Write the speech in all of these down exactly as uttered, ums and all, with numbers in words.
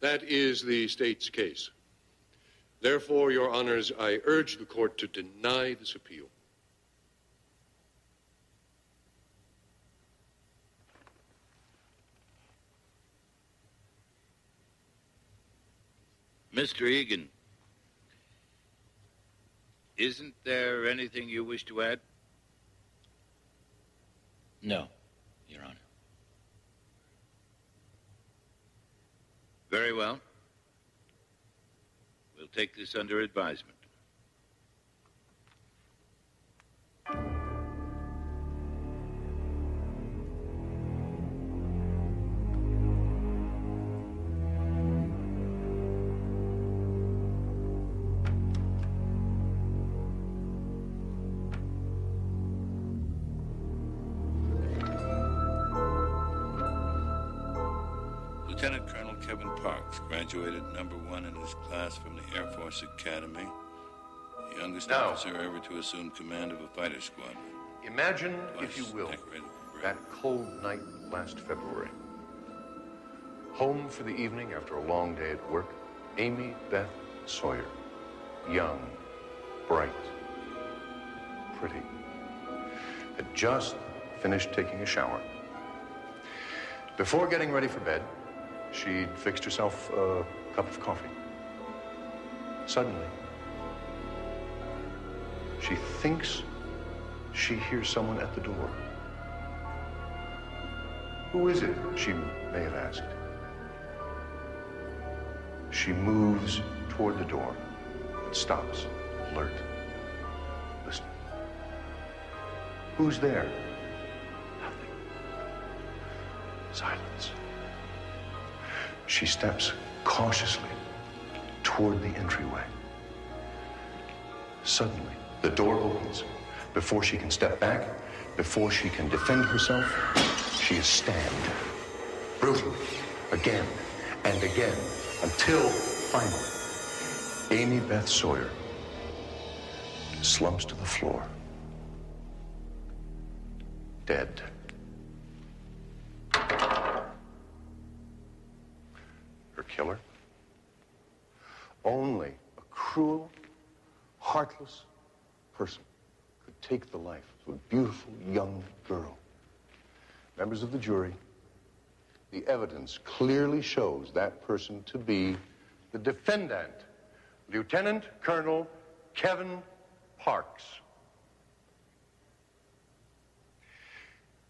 That is the state's case. Therefore, Your Honors, I urge the court to deny this appeal. Mister Egan, isn't there anything you wish to add? No, Your Honor. Very well. We'll take this under advisement. Lieutenant Colonel Kevin Parks graduated number one in his class from the Air Force Academy, the youngest now, officer ever to assume command of a fighter squadron. Imagine, if you will, that cold night last February. Home for the evening after a long day at work, Amy Beth Sawyer, young, bright, pretty, had just finished taking a shower. Before getting ready for bed, she'd fixed herself a cup of coffee. Suddenly, she thinks she hears someone at the door. Who is it? She may have asked. She moves toward the door and stops, alert. Listen. Who's there? Nothing. Silence. She steps cautiously toward the entryway. Suddenly, the door opens. Before she can step back, before she can defend herself, she is stabbed. Brutally, again and again, until finally, Amy Beth Sawyer slumps to the floor. Dead. Killer. Only a cruel, heartless person could take the life of a beautiful young girl. Members of the jury, the evidence clearly shows that person to be the defendant, Lieutenant Colonel Kevin Parks.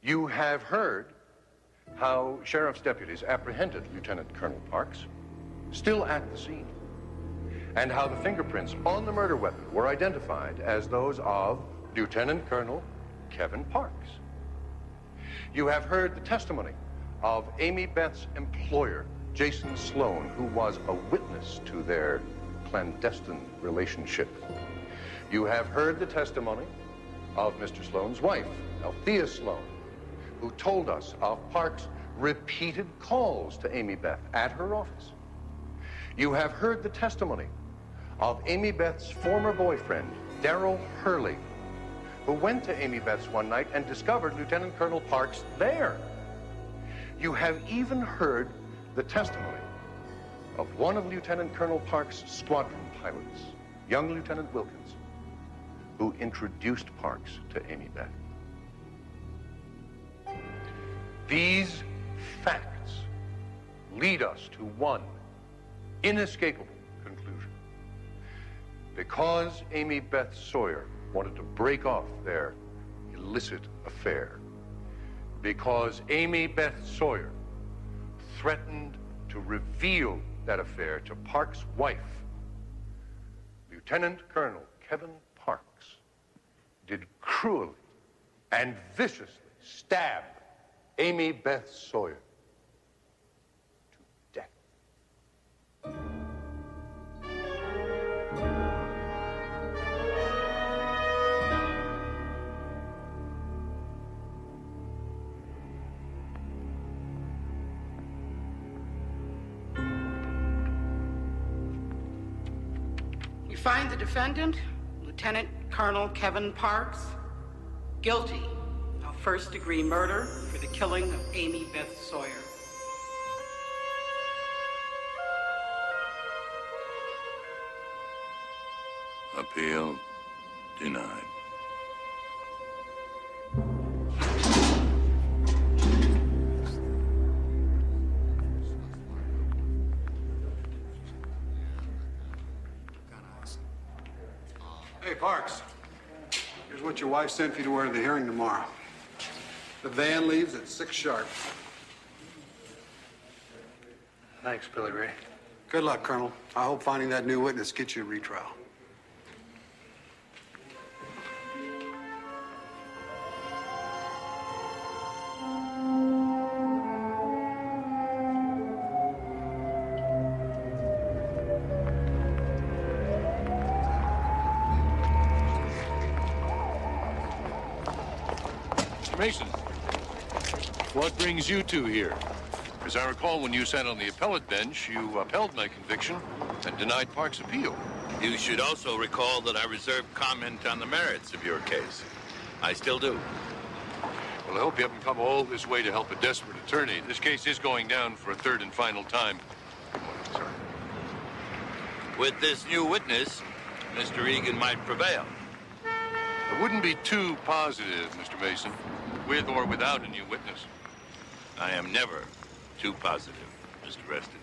You have heard how sheriff's deputies apprehended Lieutenant Colonel Parks, still at the scene, and how the fingerprints on the murder weapon were identified as those of Lieutenant Colonel Kevin Parks. You have heard the testimony of Amy Beth's employer, Jason Sloan, who was a witness to their clandestine relationship. You have heard the testimony of Mister Sloan's wife, Althea Sloan, who told us of Parks' repeated calls to Amy Beth at her office. You have heard the testimony of Amy Beth's former boyfriend, Daryl Hurley, who went to Amy Beth's one night and discovered Lieutenant Colonel Parks there. You have even heard the testimony of one of Lieutenant Colonel Parks' squadron pilots, young Lieutenant Wilkins, who introduced Parks to Amy Beth. These facts lead us to one inescapable conclusion. Because Amy Beth Sawyer wanted to break off their illicit affair, because Amy Beth Sawyer threatened to reveal that affair to Park's wife, Lieutenant Colonel Kevin Parks did cruelly and viciously stab Amy Beth Sawyer to death. You find the defendant, Lieutenant Colonel Kevin Parks, guilty. First-degree murder for the killing of Amy Beth Sawyer. Appeal denied. Hey, Parks. Here's what your wife sent for you to wear to the hearing tomorrow. The van leaves at six sharp. Thanks, Billy Ray. Good luck, Colonel. I hope finding that new witness gets you a retrial. Mason, what brings you two here? As I recall, when you sat on the appellate bench, you upheld my conviction and denied Park's appeal. You should also recall that I reserved comment on the merits of your case. I still do. Well, I hope you haven't come all this way to help a desperate attorney. This case is going down for a third and final time. Oh, sorry. With this new witness, Mister Egan might prevail. I wouldn't be too positive, Mister Mason. With or without a new witness. I am never too positive, Mister Reston.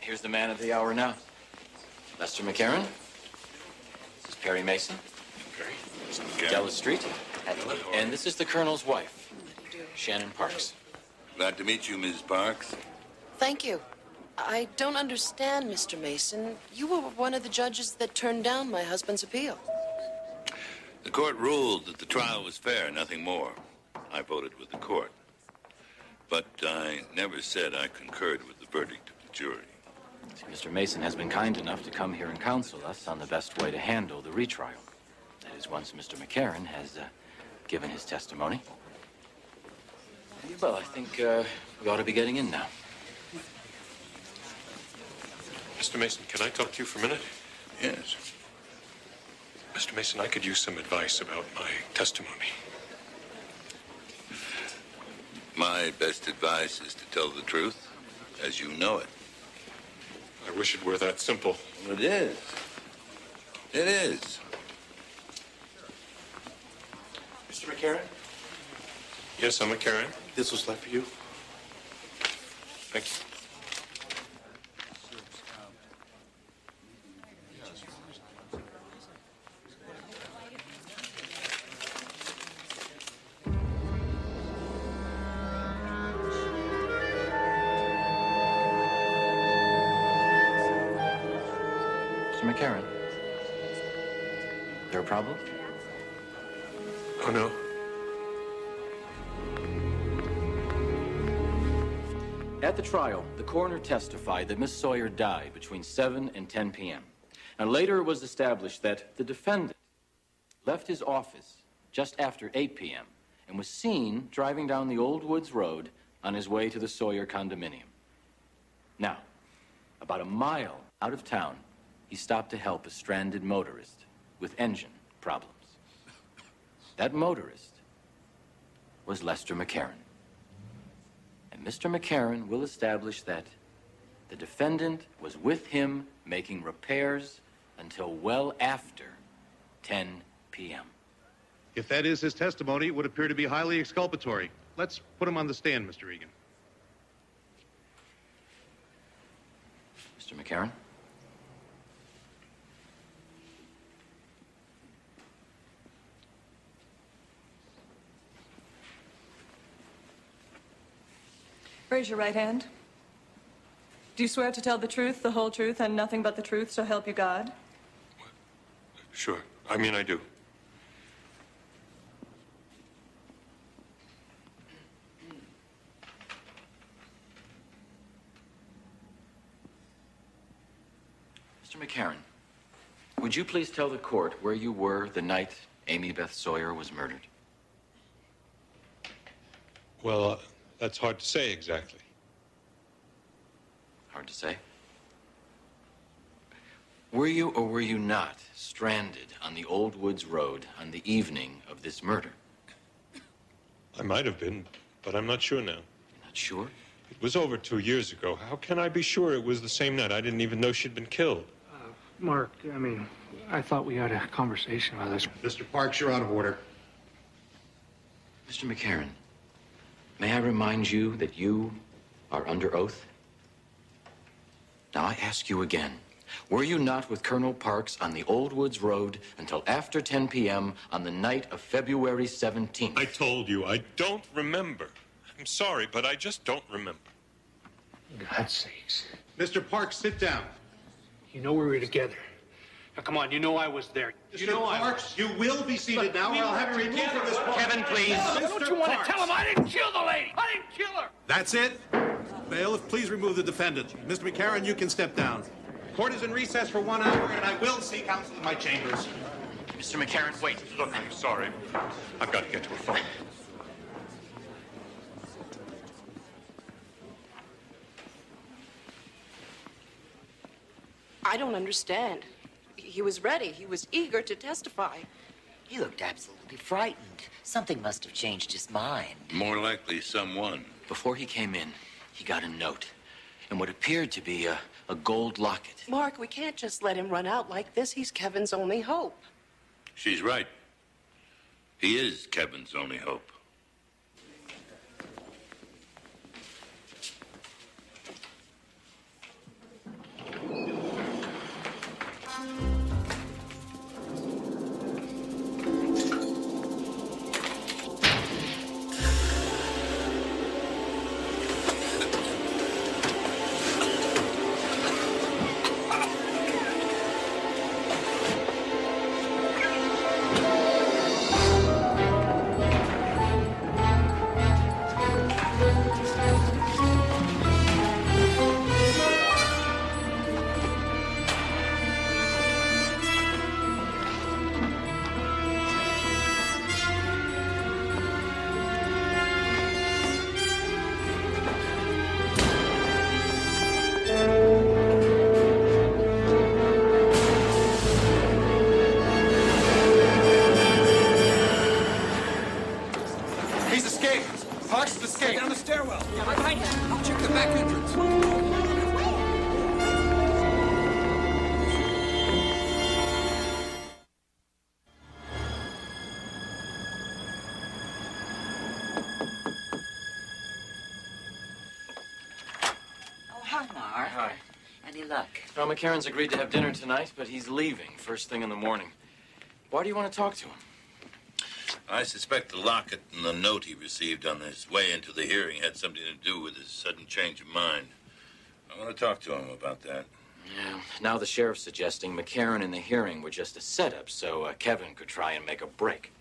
Here's the man of the hour now. Lester McCarran. This is Perry Mason. Perry. Okay. Dallas Street. And this is the Colonel's wife, Shannon Parks. Glad to meet you, Miz Parks. Thank you. I don't understand, Mister Mason. You were one of the judges that turned down my husband's appeal. The court ruled that the trial was fair, nothing more. I voted with the court. But I never said I concurred with the verdict of the jury. See, Mister Mason has been kind enough to come here and counsel us on the best way to handle the retrial. That is, once Mister McCarran has uh, given his testimony. Well, I think uh, we ought to be getting in now. Mister Mason, can I talk to you for a minute? Yes. Mister Mason, I could use some advice about my testimony. My best advice is to tell the truth as you know it. I wish it were that simple. It is. It is. Mister McCarran? Yes, I'm McCarran. This was left for you. Thank you. Karen, there a problem? Oh, no. At the trial, the coroner testified that Miss Sawyer died between seven and ten p m And later it was established that the defendant left his office just after eight p m and was seen driving down the Old Woods Road on his way to the Sawyer condominium. Now, about a mile out of town, he stopped to help a stranded motorist with engine problems. That motorist was Lester McCarran. And Mister McCarran will establish that the defendant was with him making repairs until well after ten p m If that is his testimony, it would appear to be highly exculpatory. Let's put him on the stand, Mister Egan. Mister McCarran? Raise your right hand. Do you swear to tell the truth, the whole truth, and nothing but the truth, so help you God? Sure. I mean, I do. Mister McCarran, would you please tell the court where you were the night Amy Beth Sawyer was murdered? Well, uh... that's hard to say exactly. Hard to say? Were you or were you not stranded on the Old Woods Road on the evening of this murder? I might have been, but I'm not sure now. You're not sure? It was over two years ago. How can I be sure it was the same night? I didn't even know she'd been killed. Uh, Mark, I mean, I thought we had a conversation about this. Mister Parks, you're out of order. Mister McCarran, may I remind you that you are under oath? Now, I ask you again, were you not with Colonel Parks on the Old Woods Road until after ten p m on the night of February seventeenth? I told you, I don't remember. I'm sorry, but I just don't remember. God's sakes. Mister Parks, sit down. You know we were together. Now, come on, you know I was there. Mister You know Parks, I was. You will be seated Look, now, or I'll have to remove from this point. Kevin, please. No, don't you want Parks. to tell him I didn't kill the lady? I didn't kill her. That's it. Bailiff, please remove the defendant. Mister McCarran, you can step down. Court is in recess for one hour, and I will see counsel in my chambers. Mister McCarran, wait. Look, I'm sorry. I've got to get to a phone. I don't understand. He was ready. He was eager to testify. He looked absolutely frightened. Something must have changed his mind. More likely someone. Before he came in, he got a note and what appeared to be a, a gold locket. Mark, we can't just let him run out like this. He's Kevin's only hope. She's right. He is Kevin's only hope. Well, McCarran's agreed to have dinner tonight, but he's leaving first thing in the morning. Why do you want to talk to him? I suspect the locket and the note he received on his way into the hearing had something to do with his sudden change of mind. I want to talk to him about that. Yeah. Now the sheriff's suggesting McCarran and the hearing were just a setup so uh, Kevin could try and make a break.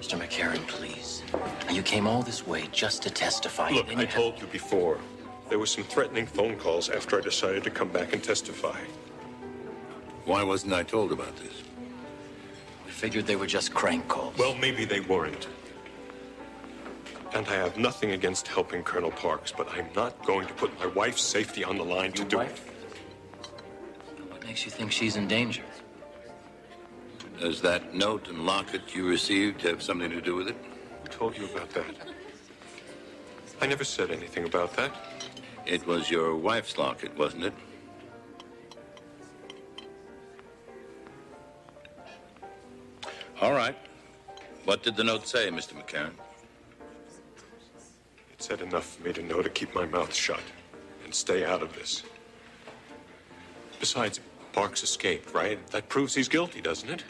Mister McCarran, please. You came all this way just to testify. Look, I told you before, there were some threatening phone calls after I decided to come back and testify. Why wasn't I told about this? We figured they were just crank calls. Well, maybe they weren't. And I have nothing against helping Colonel Parks, but I'm not going to put my wife's safety on the line to do it. What makes you think she's in danger? Does that note and locket you received have something to do with it? Who told you about that? I never said anything about that. It was your wife's locket, wasn't it? All right. What did the note say, Mister McCarran? It said enough for me to know to keep my mouth shut and stay out of this. Besides, Parks escaped, right? That proves he's guilty, doesn't it?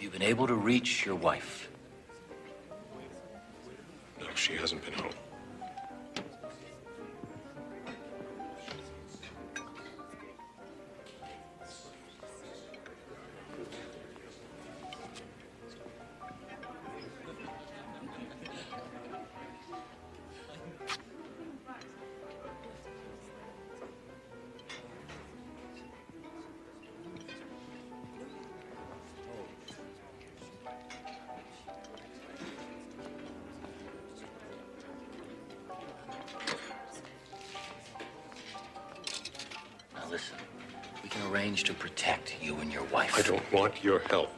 Have you been able to reach your wife? No, she hasn't been home. listen. We can arrange to protect you and your wife. I don't want your help.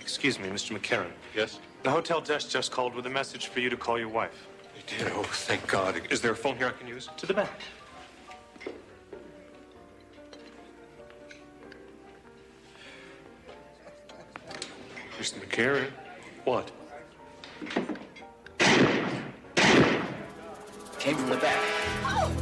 Excuse me, Mister McCarran. Yes? The hotel desk just called with a message for you to call your wife. They did? Oh, thank God. Is there a phone here I can use? To the back. Mister McCarran? What? Came from the back. Oh!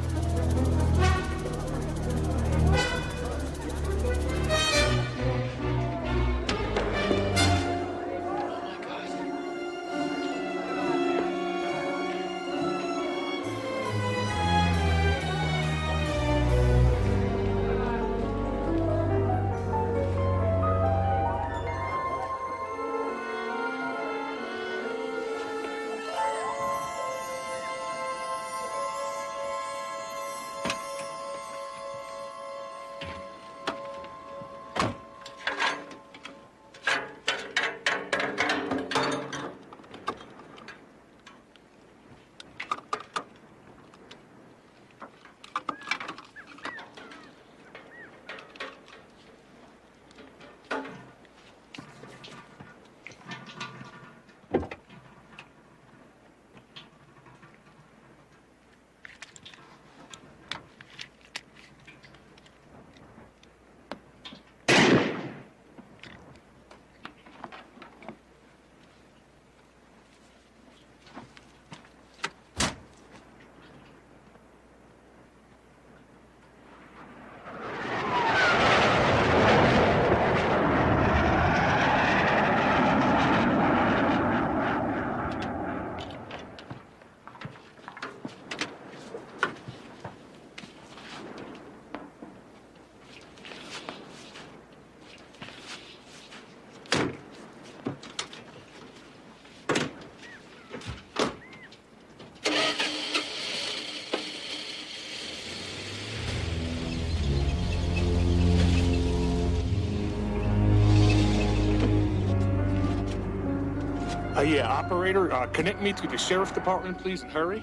Yeah, operator, uh, connect me to the sheriff's department, please, and hurry.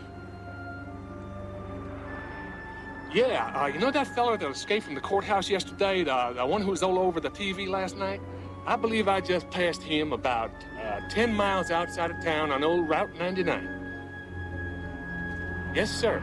Yeah, uh, you know that fella that escaped from the courthouse yesterday, the, the one who was all over the T V last night? I believe I just passed him about uh, ten miles outside of town on old Route ninety-nine. Yes, sir.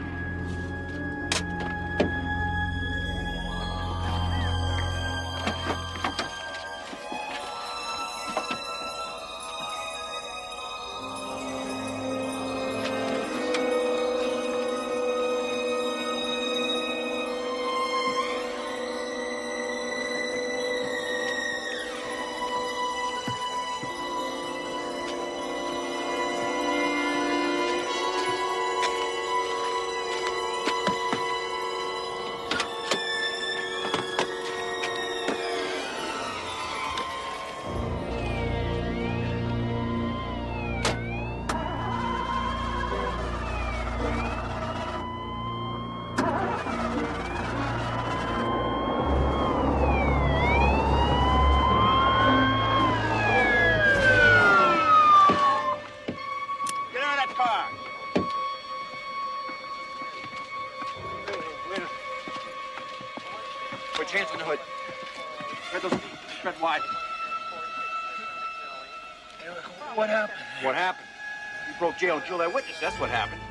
Jail, kill that witness. That's what happened.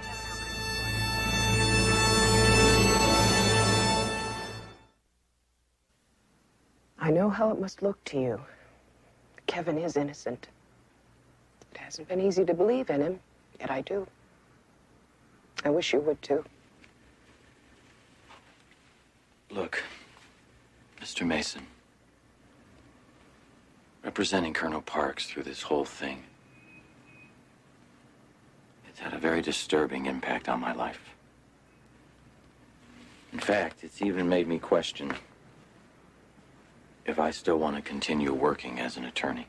I know how it must look to you. Kevin is innocent. It hasn't been easy to believe in him, yet I do. I wish you would too. Look, Mister Mason, representing Colonel Parks through this whole thing, it's had a very disturbing impact on my life. In fact, it's even made me question if I still want to continue working as an attorney.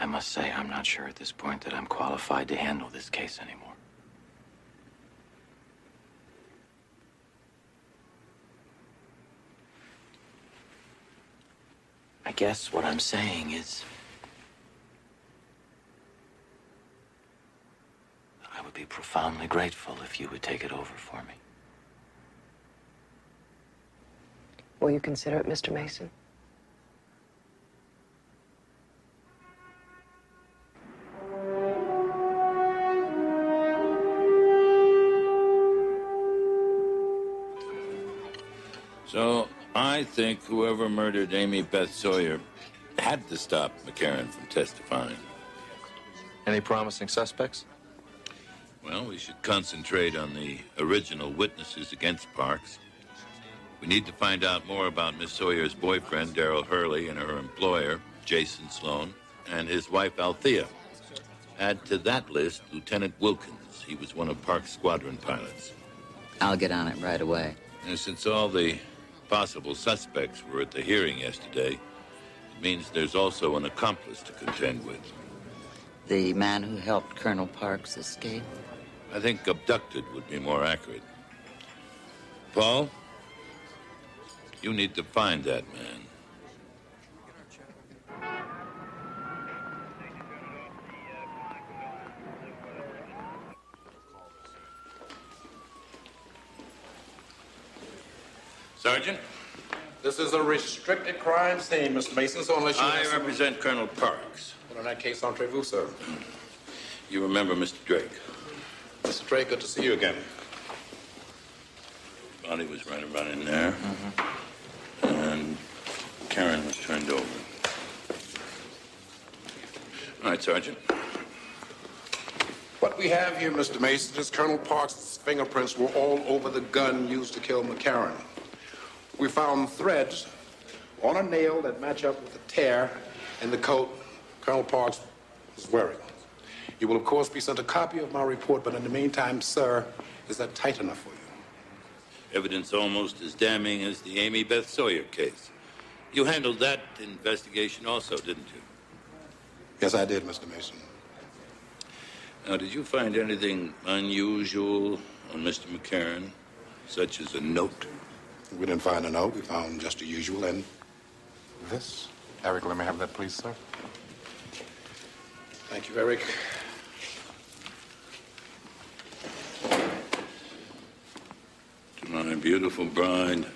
I must say, I'm not sure at this point that I'm qualified to handle this case anymore. I guess what I'm saying is, I would be profoundly grateful if you would take it over for me. Will you consider it, Mister Mason? So I think whoever murdered Amy Beth Sawyer had to stop McCarran from testifying. Any promising suspects? Well, we should concentrate on the original witnesses against Parks. We need to find out more about Miss Sawyer's boyfriend, Daryl Hurley, and her employer, Jason Sloan, and his wife, Althea. Add to that list Lieutenant Wilkins. He was one of Parks' squadron pilots. I'll get on it right away. And since all the possible suspects were at the hearing yesterday, it means there's also an accomplice to contend with. The man who helped Colonel Parks escape? I think abducted would be more accurate. Paul? You need to find that man. Sergeant? This is a restricted crime scene, Mister Mason, so unless you... I represent Colonel Parks. Well, in that case, entre vous, sir. You remember Mister Drake? Mister Drake, good to see you again. His body was right around in there. Mm-hmm. And Karen was turned over. All right, Sergeant. What we have here, Mister Mason, is Colonel Parks' fingerprints were all over the gun used to kill McCarran. We found threads on a nail that match up with the tear in the coat Colonel Parks was wearing. You will, of course, be sent a copy of my report, but in the meantime, sir, is that tight enough for you? Evidence almost as damning as the Amy Beth Sawyer case. You handled that investigation also, didn't you? Yes, I did, Mister Mason. Now, did you find anything unusual on Mister McCarran, such as a note? We didn't find a note. We found just the usual and this. Eric, let me have that, please, sir. Thank you, Eric. My beautiful bride,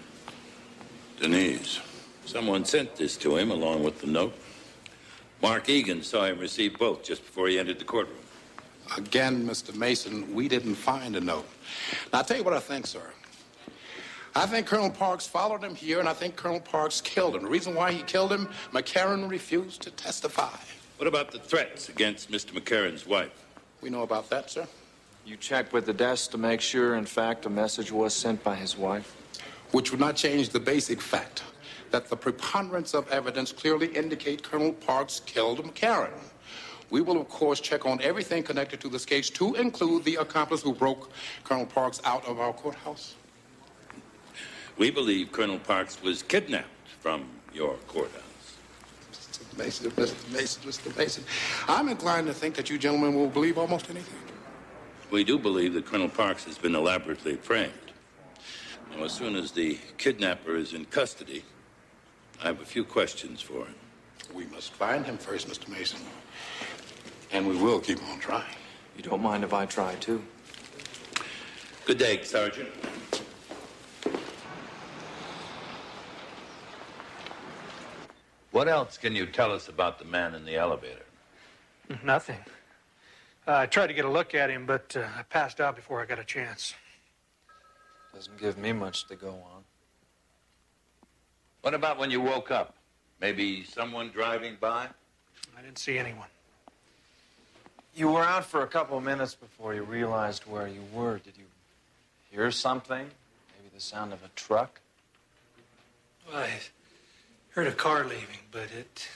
Denise. Someone sent this to him along with the note. Mark Egan saw him receive both just before he entered the courtroom. Again, Mister Mason, we didn't find a note. Now, I'll tell you what I think, sir. I think Colonel Parks followed him here, and I think Colonel Parks killed him. The reason why he killed him, McCarran refused to testify. What about the threats against Mister McCarran's wife? We know about that, sir. You checked with the desk to make sure, in fact, a message was sent by his wife? Which would not change the basic fact that the preponderance of evidence clearly indicate Colonel Parks killed McCarran. We will, of course, check on everything connected to this case to include the accomplice who broke Colonel Parks out of our courthouse. We believe Colonel Parks was kidnapped from your courthouse. Mister Mason, Mister Mason, Mister Mason. I'm inclined to think that you gentlemen will believe almost anything. We do believe that Colonel Parks has been elaborately framed. Now, as soon as the kidnapper is in custody, I have a few questions for him. We must find him first, Mister Mason. And we will keep on trying. You don't mind if I try, too? Good day, Sergeant. What else can you tell us about the man in the elevator? Nothing. Uh, I tried to get a look at him, but uh, I passed out before I got a chance. Doesn't give me much to go on. What about when you woke up? Maybe someone driving by? I didn't see anyone. You were out for a couple of minutes before you realized where you were. Did you hear something? Maybe the sound of a truck? Well, I heard a car leaving, but it...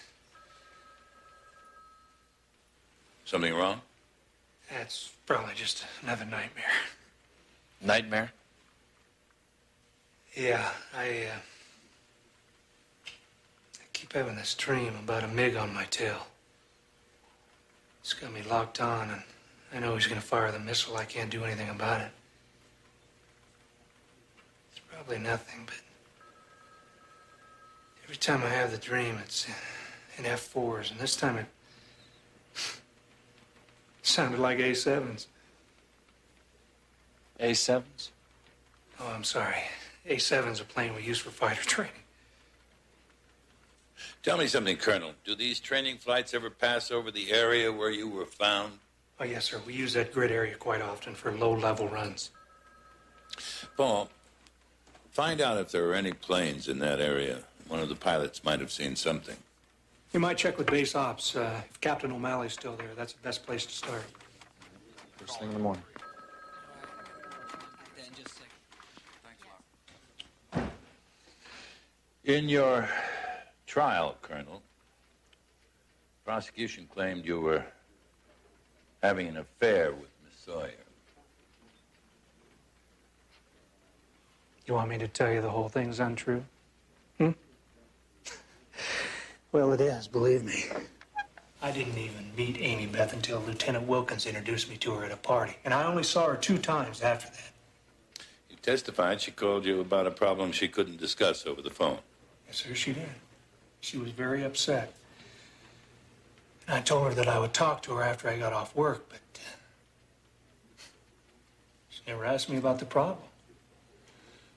Something wrong? That's probably just another nightmare. Nightmare? Yeah, I, uh, I keep having this dream about a MIG on my tail. It's got me locked on, and I know he's going to fire the missile. I can't do anything about it. It's probably nothing, but every time I have the dream, it's in F fours, and this time it... sounded like A sevens. A sevens? Oh, I'm sorry. A seven is a plane we use for fighter training. Tell me something, Colonel. Do these training flights ever pass over the area where you were found? Oh, yes, sir. We use that grid area quite often for low-level runs. Paul, find out if there are any planes in that area. One of the pilots might have seen something. You might check with base ops. Uh, if Captain O'Malley's still there, that's the best place to start. First thing in the morning. In your trial, Colonel, prosecution claimed you were having an affair with Miss Sawyer. You want me to tell you the whole thing's untrue? Hmm? Well, it is, believe me. I didn't even meet Amy Beth until Lieutenant Wilkins introduced me to her at a party, and I only saw her two times after that. You testified she called you about a problem she couldn't discuss over the phone. Yes, sir, she did. She was very upset. And I told her that I would talk to her after I got off work, but uh, she never asked me about the problem.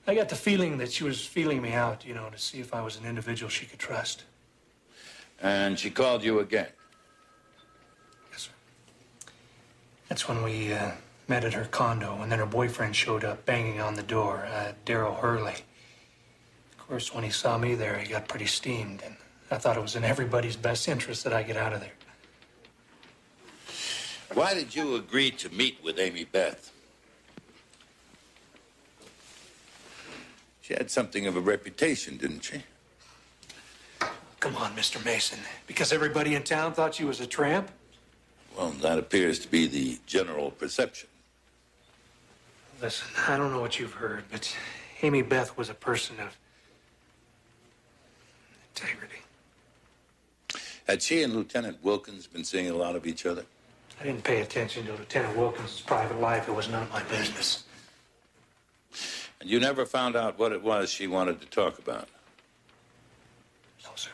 I got the feeling that she was feeling me out, you know, to see if I was an individual she could trust. And she called you again? Yes, sir. That's when we uh, met at her condo, and then her boyfriend showed up banging on the door, uh, Daryl Hurley. Of course, when he saw me there, he got pretty steamed, and I thought it was in everybody's best interest that I get out of there. Why did you agree to meet with Amy Beth? She had something of a reputation, didn't she? Come on, Mister Mason. Because everybody in town thought she was a tramp? Well, that appears to be the general perception. Listen, I don't know what you've heard, but Amy Beth was a person of integrity. Had she and Lieutenant Wilkins been seeing a lot of each other? I didn't pay attention to Lieutenant Wilkins' private life. It was none of my business. And you never found out what it was she wanted to talk about? No, sir.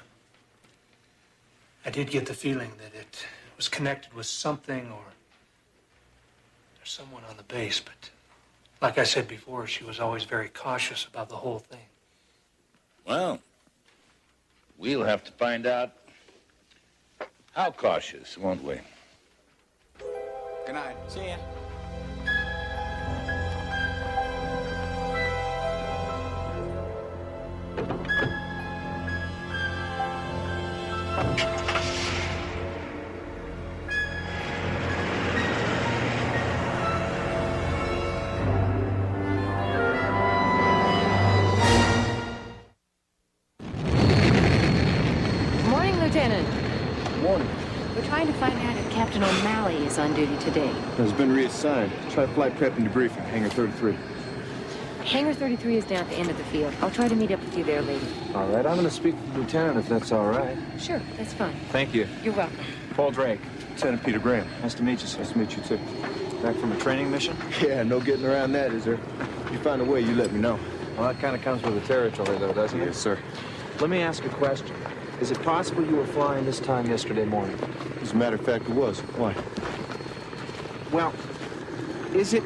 I did get the feeling that it was connected with something or, or someone on the base, but like I said before, she was always very cautious about the whole thing. Well, we'll have to find out how cautious, won't we? Good night. See ya. On duty today. Has been reassigned. Try flight prep and debriefing. Hangar thirty-three. Hangar thirty-three is down at the end of the field. I'll try to meet up with you there later. All right. I'm going to speak to the lieutenant if that's all right. Sure. That's fine. Thank you. You're welcome. Paul Drake. Lieutenant Peter Graham. Nice to meet you, sir. Nice to meet you, too. Back from a training mission? Yeah, no getting around that, is there? If you find a way, you let me know. Well, that kind of comes with the territory, though, doesn't it? Yes, sir. Let me ask a question. Is it possible you were flying this time yesterday morning? As a matter of fact, it was. Why? Well, is it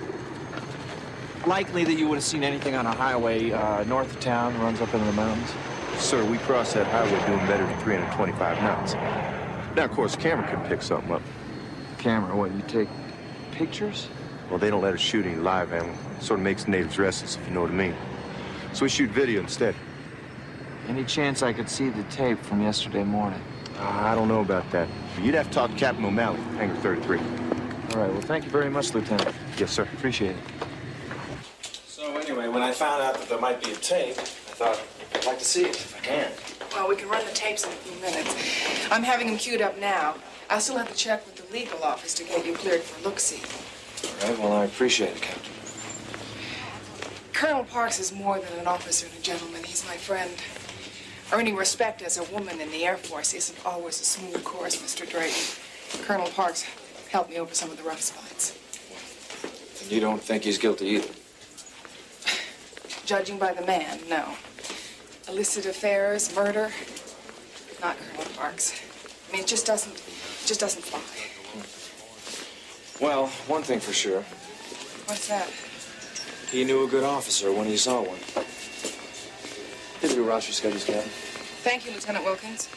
likely that you would have seen anything on a highway uh, north of town, runs up into the mountains? Sir, we crossed that highway doing better than three hundred twenty-five knots. Now, of course, camera could pick something up. Camera? What, you take pictures? Well, they don't let us shoot any live animal. It sort of makes natives restless, if you know what I mean. So we shoot video instead. Any chance I could see the tape from yesterday morning? Uh, I don't know about that. You'd have to talk to Captain O'Malley, Hangar thirty-three. All right, well, thank you very much, Lieutenant. Yes, sir. Appreciate it. So, anyway, when I found out that there might be a tape, I thought, I'd like to see it if I can. Well, we can run the tapes in a few minutes. I'm having them queued up now. I'll still have to check with the legal office to get you cleared for look-see. All right, well, I appreciate it, Captain. Colonel Parks is more than an officer and a gentleman. He's my friend. Earning respect as a woman in the Air Force isn't always a smooth course, Mister Drayton. Colonel Parks help me over some of the rough spots. And you don't think he's guilty either? Judging by the man, no. Illicit affairs, murder, not Colonel Parks. I mean, it just doesn't, it just doesn't fly. Well, one thing for sure. What's that? He knew a good officer when he saw one. your roster schedules, Captain. Thank you, Lieutenant Wilkins.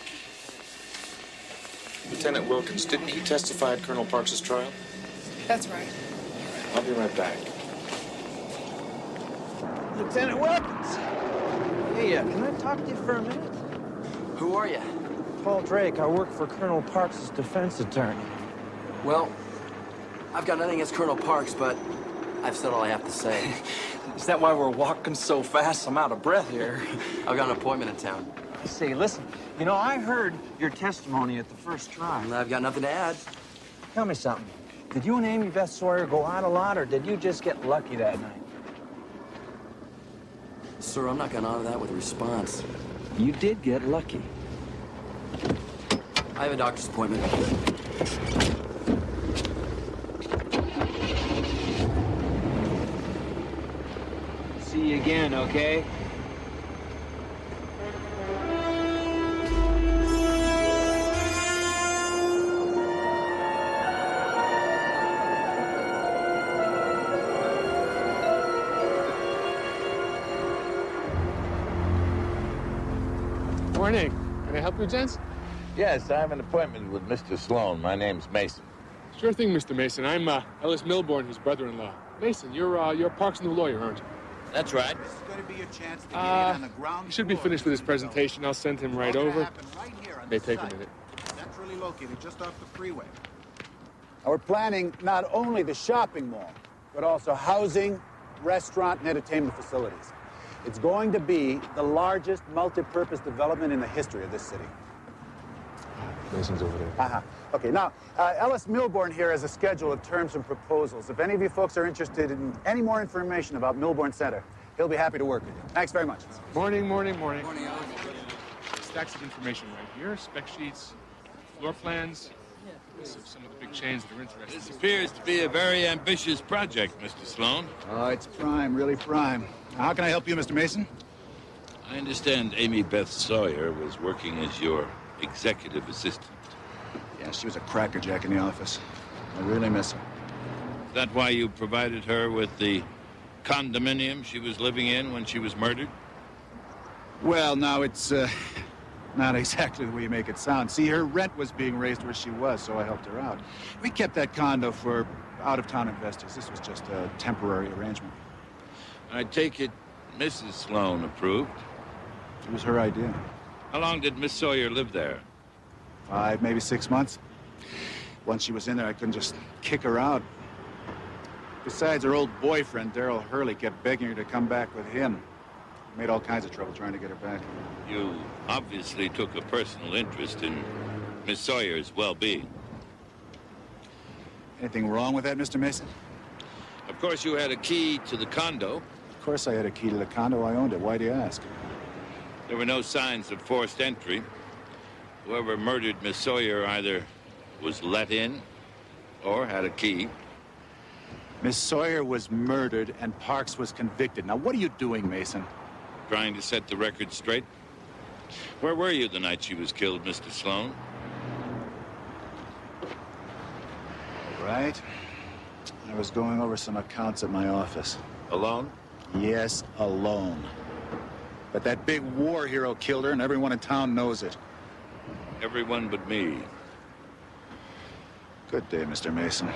Lieutenant Wilkins, didn't he testify at Colonel Parks' trial? That's right. I'll be right back. Lieutenant Wilkins! Hey, uh, can I talk to you for a minute? Who are you? Paul Drake. I work for Colonel Parks' defense attorney. Well, I've got nothing against Colonel Parks, but I've said all I have to say. Is that why we're walking so fast? I'm out of breath here. I've got an appointment in town. I see. Listen, you know, I heard your testimony at the first trial. And I've got nothing to add. Tell me something. Did you and Amy Beth Sawyer go out a lot, or did you just get lucky that night? Sir, I'm not going to honor that with a response. You did get lucky. I have a doctor's appointment. See you again, okay? Morning. Can I help you, gents? Yes, I have an appointment with Mister Sloan. My name's Mason. Sure thing, Mister Mason. I'm uh, Ellis Milbourne, his brother-in-law. Mason, you're uh, you're Parks' new lawyer, aren't you? That's right. This is going to be your chance to get uh, in on the ground. He should be finished with his presentation. I'll send him right over. Right here on May take site. A minute. Centrally located just off the freeway. Now, we're planning not only the shopping mall, but also housing, restaurant, and entertainment facilities. It's going to be the largest multi-purpose development in the history of this city. Mason's over there. Uh-huh. Okay, now, uh, Ellis Milbourne here has a schedule of terms and proposals. If any of you folks are interested in any more information about Milbourne Center, he'll be happy to work with you. Thanks very much. Morning, morning, morning. Morning, Ellis. Stacks of information right here, spec sheets, floor plans, lists of some of the big chains that are interested. This appears to be a very ambitious project, Mister Sloan. Oh, it's prime, really prime. How can I help you, Mister Mason? I understand Amy Beth Sawyer was working as your executive assistant. Yeah, she was a crackerjack in the office. I really miss her. Is that why you provided her with the condominium she was living in when she was murdered? Well, now, it's uh, not exactly the way you make it sound. See, her rent was being raised where she was, so I helped her out. We kept that condo for out-of-town investors. This was just a temporary arrangement. I take it Missus Sloan approved. It was her idea. How long did Miss Sawyer live there? Five, maybe six months. Once she was in there, I couldn't just kick her out. Besides, her old boyfriend, Daryl Hurley, kept begging her to come back with him. He made all kinds of trouble trying to get her back. You obviously took a personal interest in Miss Sawyer's well-being. Anything wrong with that, Mister Mason? Of course, you had a key to the condo. Of course I had a key to the condo. I owned it. Why do you ask? There were no signs of forced entry. Whoever murdered Miss Sawyer either was let in or had a key. Miss Sawyer was murdered and Parks was convicted. Now, what are you doing, Mason? Trying to set the record straight. Where were you the night she was killed, Mister Sloan? All right. I was going over some accounts at my office. Alone? Yes, alone. But that big war hero killed her, and everyone in town knows it. Everyone but me. Good day, Mister Mason.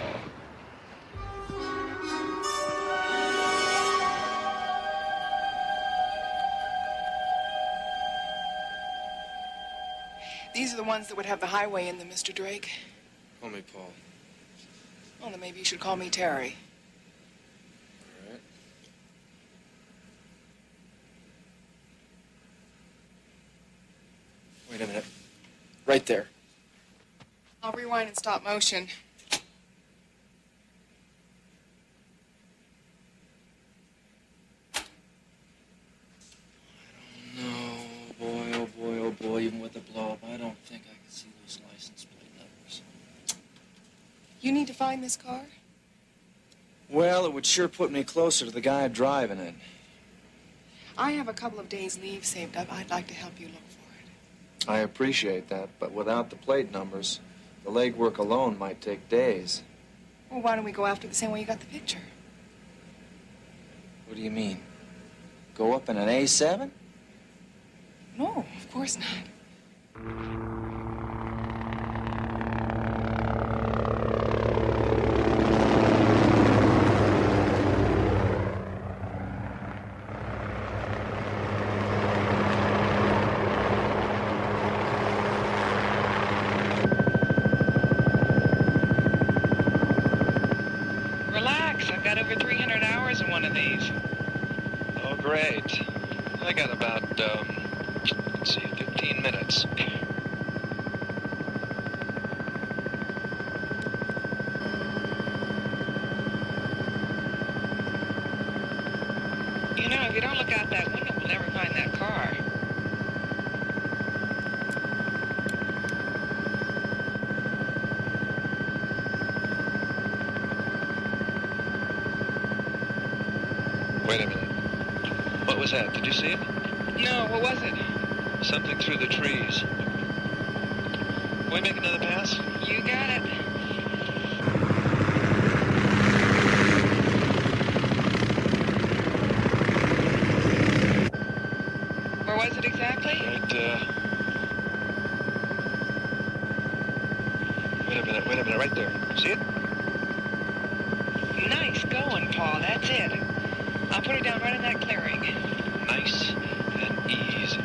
These are the ones that would have the highway in them, Mister Drake. Call me Paul. Well, then maybe you should call me Terry. Wait a minute. Right there. I'll rewind and stop motion. I don't know. Boy, oh boy, oh boy, even with the blow-up, I don't think I can see those license plate numbers. You need to find this car? Well, it would sure put me closer to the guy driving it. I have a couple of days' leave saved up. I'd like to help you look for it. I appreciate that, but without the plate numbers, the legwork alone might take days. Well, why don't we go after the same way you got the picture? What do you mean? Go up in an A seven? No, of course not. Did you see it? No, what was it? Something through the trees. Can we make another pass? You got it. Where was it exactly? Right, uh... Wait a minute, wait a minute, right there. See it? Nice going, Paul, that's it. I'll put it down right in that clearing. Nice and easy.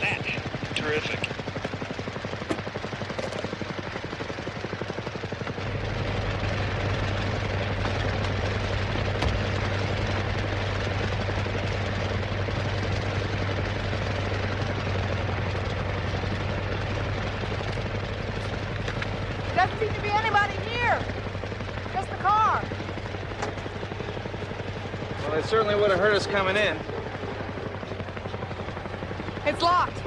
That. Terrific. Certainly would have heard us coming in. It's locked.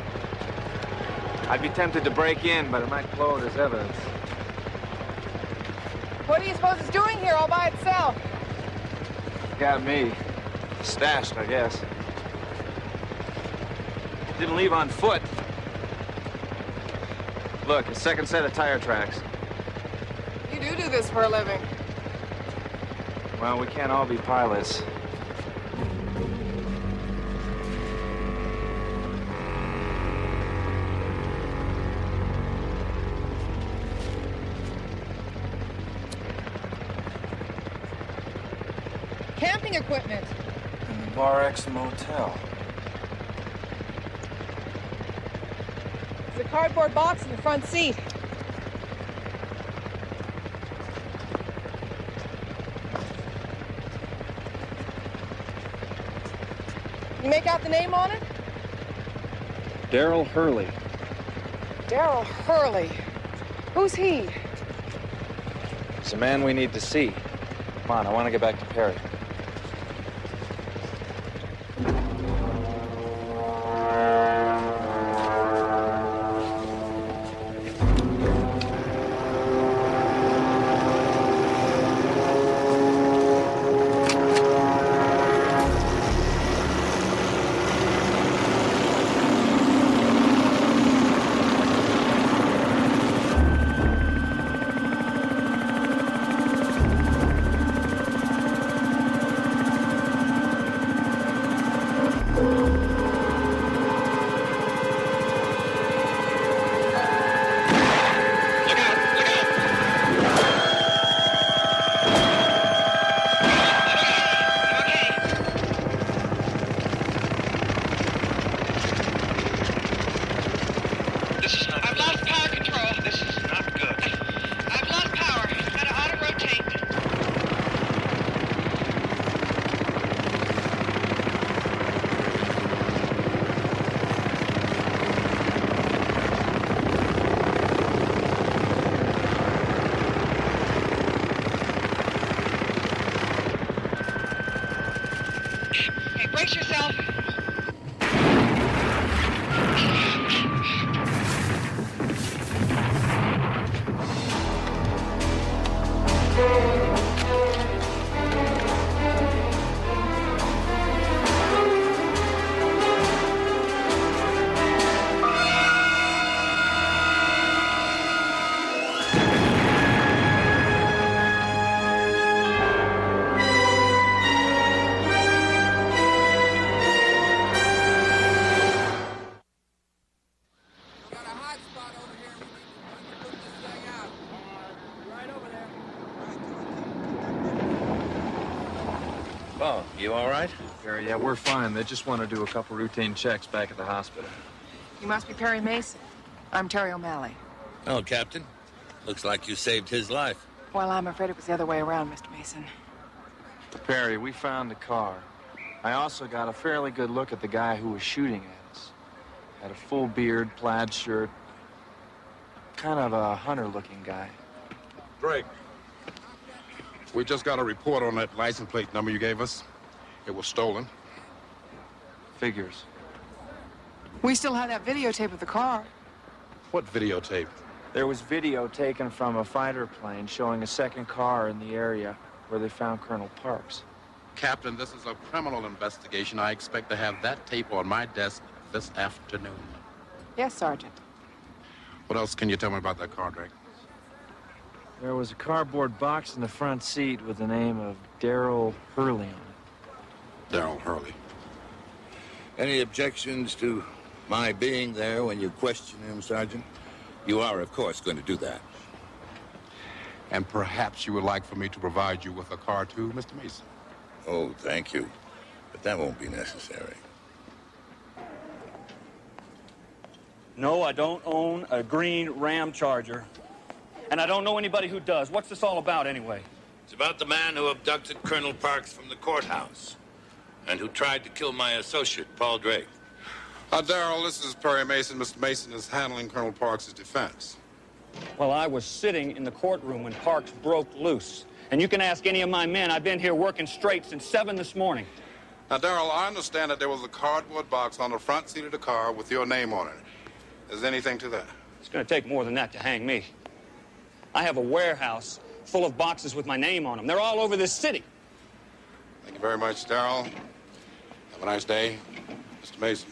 I'd be tempted to break in, but it might blow it as evidence. What do you suppose it's doing here all by itself? Got me. Stashed, I guess. Didn't leave on foot. Look, a second set of tire tracks. You do do this for a living. Well, we can't all be pilots. Equipment. In the Bar X Motel. There's a cardboard box in the front seat. You make out the name on it? Daryl Hurley. Daryl Hurley? Who's he? It's a man we need to see. Come on, I want to get back to Perry. Yourself. You all right? Perry, yeah, we're fine. They just want to do a couple routine checks back at the hospital. You must be Perry Mason. I'm Terry O'Malley. Oh, Captain. Looks like you saved his life. Well, I'm afraid it was the other way around, Mister Mason. Perry, we found the car. I also got a fairly good look at the guy who was shooting at us. Had a full beard, plaid shirt. Kind of a hunter-looking guy. Drake, we just got a report on that license plate number you gave us. It was stolen. Figures. We still have that videotape of the car. What videotape? There was video taken from a fighter plane showing a second car in the area where they found Colonel Parks. Captain, this is a criminal investigation. I expect to have that tape on my desk this afternoon. Yes, Sergeant. What else can you tell me about that car, Drake? There was a cardboard box in the front seat with the name of Daryl Hurley on it. Daryl Hurley. Any objections to my being there when you question him, Sergeant? You are, of course, going to do that. And perhaps you would like for me to provide you with a car, too, Mister Mason. Oh, thank you. But that won't be necessary. No, I don't own a green Ram charger. And I don't know anybody who does. What's this all about, anyway? It's about the man who abducted Colonel Parks from the courthouse and who tried to kill my associate, Paul Drake. Uh, Daryl, this is Perry Mason. Mister Mason is handling Colonel Parks' defense. Well, I was sitting in the courtroom when Parks broke loose. And you can ask any of my men. I've been here working straight since seven this morning. Now, Daryl, I understand that there was a cardboard box on the front seat of the car with your name on it. Is there anything to that? It's going to take more than that to hang me. I have a warehouse full of boxes with my name on them. They're all over this city. Thank you very much, Daryl. Have a nice day, Mister Mason.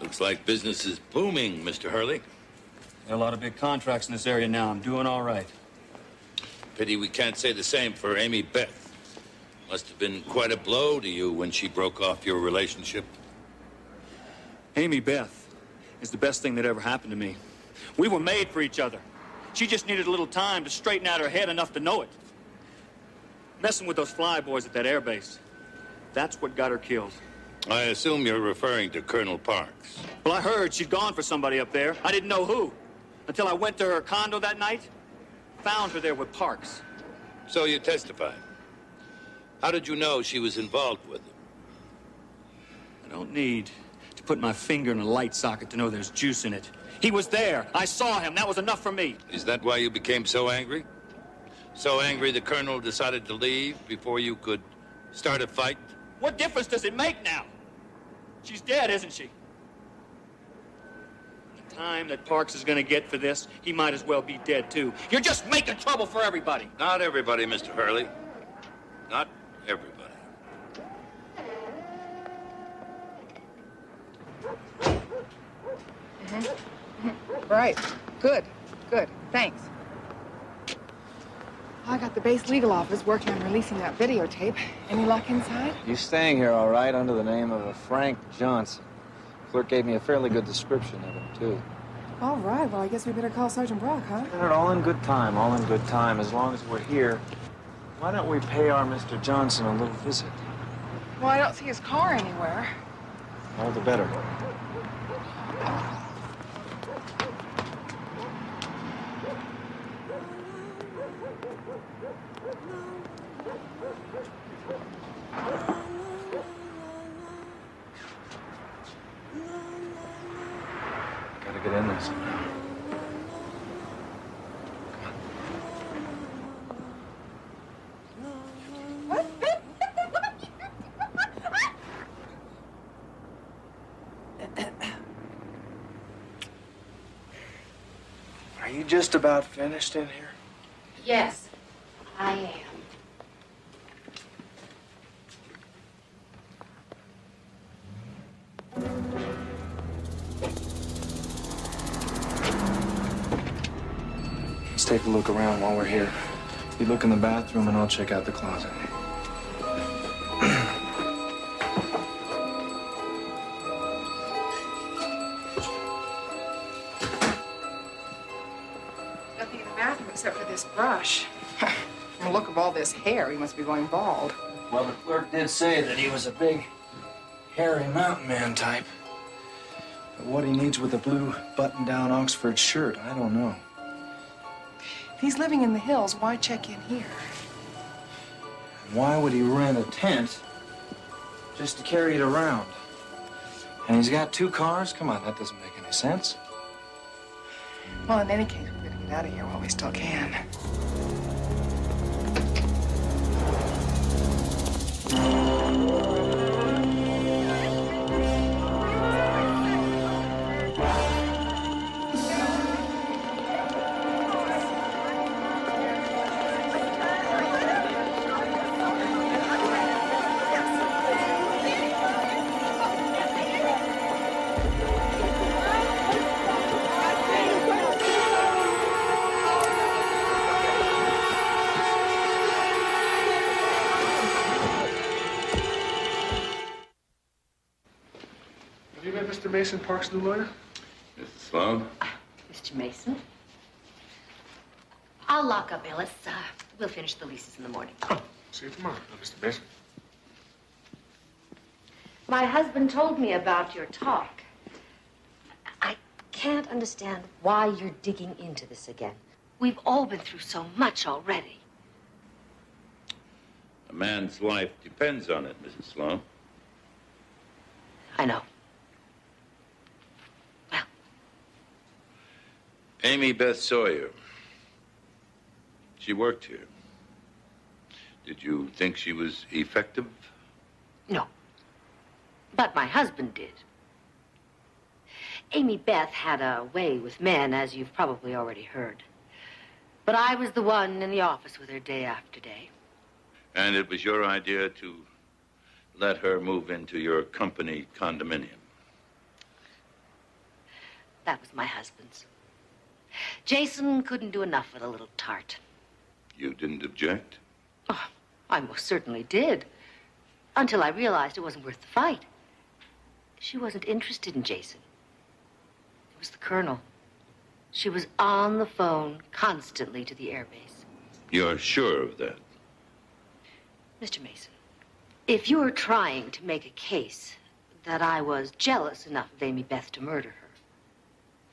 Looks like business is booming, Mister Hurley. There are a lot of big contracts in this area now. I'm doing all right. Pity we can't say the same for Amy Beth. Must have been quite a blow to you when she broke off your relationship. Amy Beth is the best thing that ever happened to me. We were made for each other. She just needed a little time to straighten out her head enough to know it. Messing with those fly boys at that air base, that's what got her killed. I assume you're referring to Colonel Parks. Well, I heard she'd gone for somebody up there. I didn't know who. Until I went to her condo that night, found her there with Parks. So you testified. How did you know she was involved with him? I don't need to put my finger in a light socket to know there's juice in it. He was there. I saw him. That was enough for me. Is that why you became so angry? So angry the colonel decided to leave before you could start a fight? What difference does it make now? She's dead, isn't she? Time that Parks is going to get for this, he might as well be dead, too. You're just making trouble for everybody. Not everybody, Mister Hurley. Not everybody. Mm-hmm. Mm-hmm. Right. Good. Good. Thanks. I got the base legal office working on releasing that videotape. Any luck inside? You staying here, all right, under the name of a Frank Johnson. Clerk gave me a fairly good description of him, too. All right, well, I guess we better call Sergeant Brock, huh? All in good time, all in good time. As long as we're here, why don't we pay our Mister Johnson a little visit? Well, I don't see his car anywhere. All the better. Just about finished in here? Yes, I am. Let's take a look around while we're here. You look in the bathroom and I'll check out the closet. From the look of all this hair, he must be going bald. Well, the clerk did say that he was a big, hairy mountain man type. But what he needs with a blue button-down Oxford shirt, I don't know. If he's living in the hills, why check in here? And why would he rent a tent just to carry it around? And he's got two cars? Come on, that doesn't make any sense. Well, in any case, we're going to get out of here while we still can. Mister Mason, Parks' new lawyer? Mister Sloan? Uh, Mister Mason? I'll lock up, Ellis. Uh, we'll finish the leases in the morning. Huh. See you tomorrow, Mister Mason. My husband told me about your talk. I can't understand why you're digging into this again. We've all been through so much already. A man's life depends on it, Missus Sloan. I know. Amy Beth Sawyer. She worked here. Did you think she was effective? No. But my husband did. Amy Beth had a way with men, as you've probably already heard. But I was the one in the office with her day after day. And it was your idea to let her move into your company condominium? That was my husband's. Jason couldn't do enough with a little tart. You didn't object? Oh, I most certainly did. Until I realized it wasn't worth the fight. She wasn't interested in Jason. It was the colonel. She was on the phone constantly to the airbase. You're sure of that? Mister Mason, if you're trying to make a case that I was jealous enough of Amy Beth to murder her,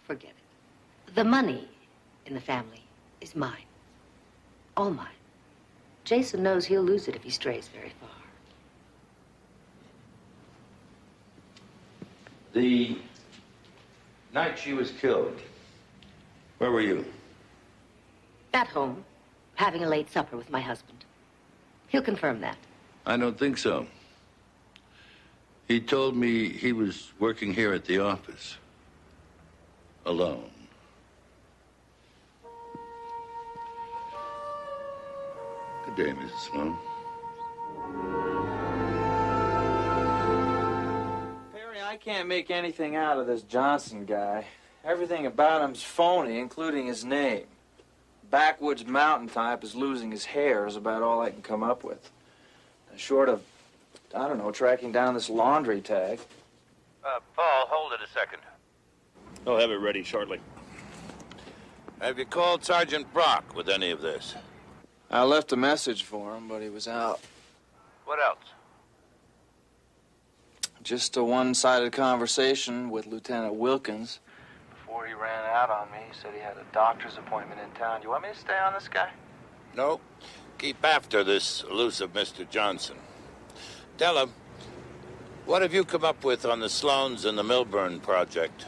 forget it. The money in the family is mine. All mine. Jason knows he'll lose it if he strays very far. The night she was killed, where were you? At home, having a late supper with my husband. He'll confirm that. I don't think so. He told me he was working here at the office. Alone. Good day, Missus Sloan. Perry, I can't make anything out of this Johnson guy. Everything about him's phony, including his name. Backwoods mountain type is losing his hair is about all I can come up with. Short of, I don't know, tracking down this laundry tag. Uh, Paul, hold it a second. I'll have it ready shortly. Have you called Sergeant Brock with any of this? I left a message for him, but he was out. What else? Just a one-sided conversation with Lieutenant Wilkins. Before he ran out on me, he said he had a doctor's appointment in town. Do you want me to stay on this guy? No. Keep after this elusive Mister Johnson. Tell him, what have you come up with on the Sloans and the Milbourne Project?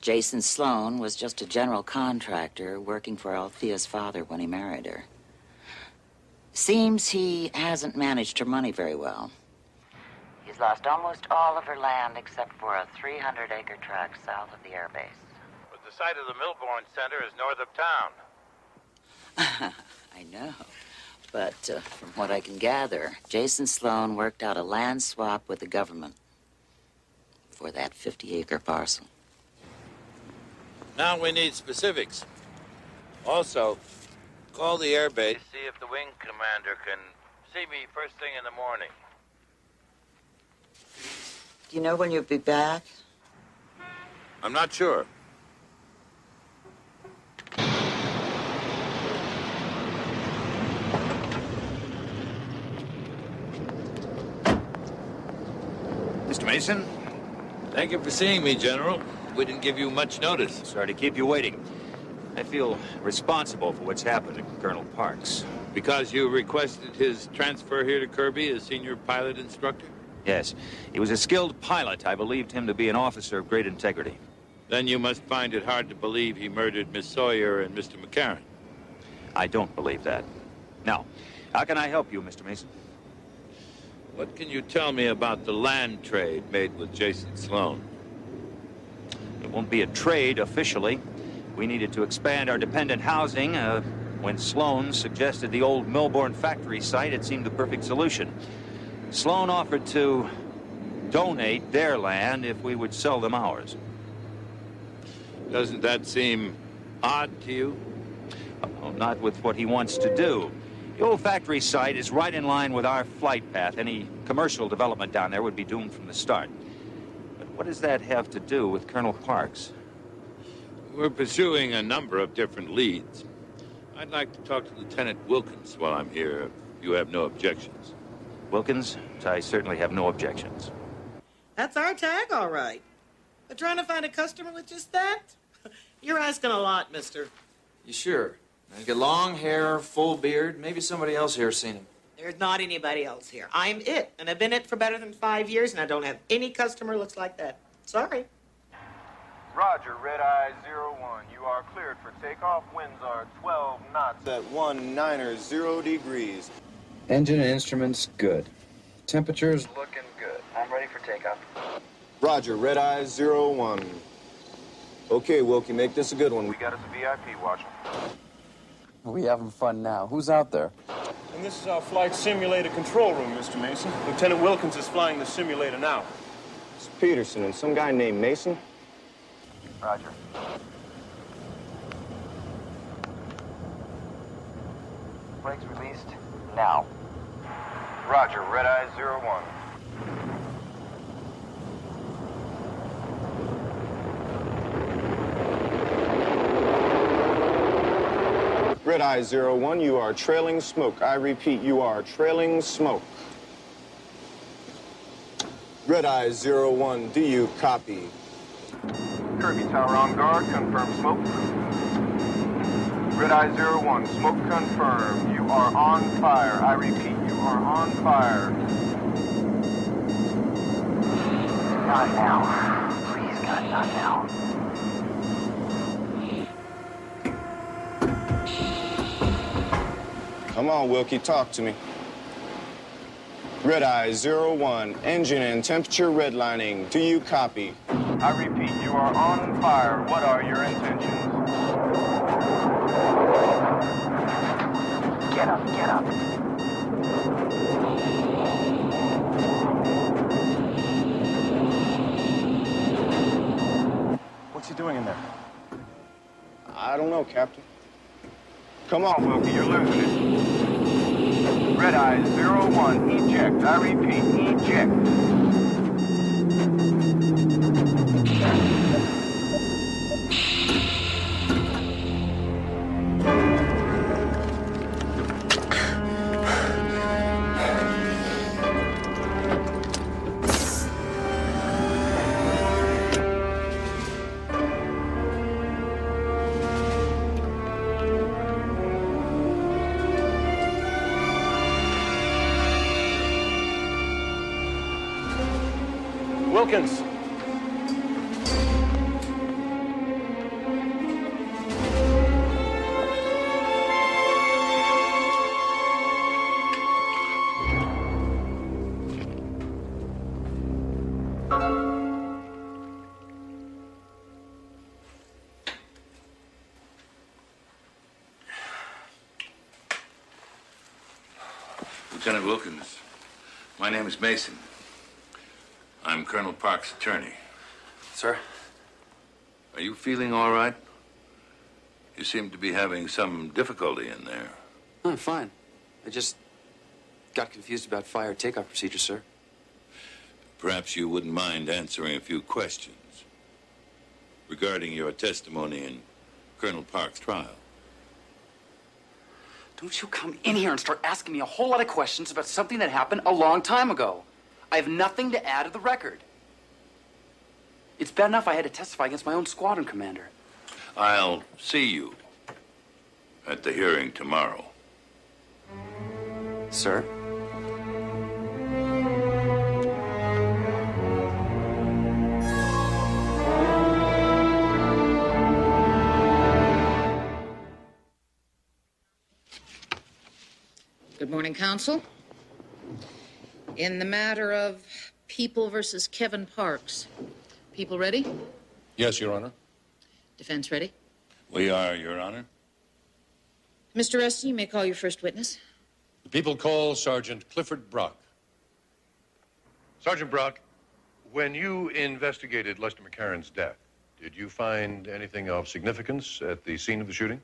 Jason Sloan was just a general contractor working for Althea's father when he married her. Seems he hasn't managed her money very well. He's lost almost all of her land except for a three hundred acre tract south of the airbase. But the site of the Milbourne Center is north of town. I know. But uh, from what I can gather, Jason Sloan worked out a land swap with the government for that fifty acre parcel. Now we need specifics. Also, call the airbase. See if the wing commander can see me first thing in the morning. Do you know when you'll be back? I'm not sure. Mason. Thank you for seeing me, General. We didn't give you much notice. Sorry to keep you waiting. I feel responsible for what's happened to Colonel Parks. Because you requested his transfer here to Kirby as senior pilot instructor? Yes. He was a skilled pilot. I believed him to be an officer of great integrity. Then you must find it hard to believe he murdered Miss Sawyer and Mister McCarran. I don't believe that. Now, how can I help you, Mister Mason? What can you tell me about the land trade made with Jason Sloan? It won't be a trade officially. We needed to expand our dependent housing. Uh, when Sloan suggested the old Milbourne factory site, it seemed the perfect solution. Sloan offered to donate their land if we would sell them ours. Doesn't that seem odd to you? Oh, not with what he wants to do. The old factory site is right in line with our flight path. Any commercial development down there would be doomed from the start. But what does that have to do with Colonel Parks? We're pursuing a number of different leads. I'd like to talk to Lieutenant Wilkins while I'm here, if you have no objections. Wilkins, I certainly have no objections. That's our tag, all right. But trying to find a customer with just that? You're asking a lot, mister. You sure? I've got long hair, full beard. Maybe somebody else here has seen him. There's not anybody else here. I'm it, and I've been it for better than five years, and I don't have any customer looks like that. Sorry. Roger, Red Eye zero one. You are cleared for takeoff. Winds are twelve knots at one niner zero degrees. Engine and instruments good. Temperatures looking good. I'm ready for takeoff. Roger, Red Eye zero one. Okay, Wilkie, make this a good one. We got us a V I P watching. We having fun now. Who's out there? And this is our flight simulator control room, Mister Mason. Lieutenant Wilkins is flying the simulator now. It's Peterson and some guy named Mason. Roger. Brakes released now. Roger, Red Eye zero one. Red Eye zero one, you are trailing smoke. I repeat, you are trailing smoke. Red Eye zero one, do you copy? Kirby Tower on guard, confirm smoke. Red Eye zero one, smoke confirmed. You are on fire. I repeat, you are on fire. Not now. Please, God, not now. Come on, Wilkie, talk to me. Red Eye zero one, engine and temperature redlining. Do you copy? I repeat, you are on fire. What are your intentions? Get up, get up. What's he doing in there? I don't know, Captain. Come on, Wilkie, you're losing it. Red Eye zero one, eject. I repeat, eject. Wilkins. Lieutenant Wilkins, my name is Mason. I'm Colonel Parks' attorney. Sir? Are you feeling all right? You seem to be having some difficulty in there. No, I'm fine. I just got confused about fire takeoff procedure, sir. Perhaps you wouldn't mind answering a few questions regarding your testimony in Colonel Parks' trial. Don't you come in here and start asking me a whole lot of questions about something that happened a long time ago. I have nothing to add to the record. It's bad enough I had to testify against my own squadron commander. I'll see you at the hearing tomorrow. Sir? Good morning, counsel. In the matter of People versus Kevin Parks. People ready? Yes, Your Honor. Defense ready? We are, Your Honor. Mister Reston, you may call your first witness. The people call Sergeant Clifford Brock. Sergeant Brock, when you investigated Lester McCarran's death, did you find anything of significance at the scene of the shooting?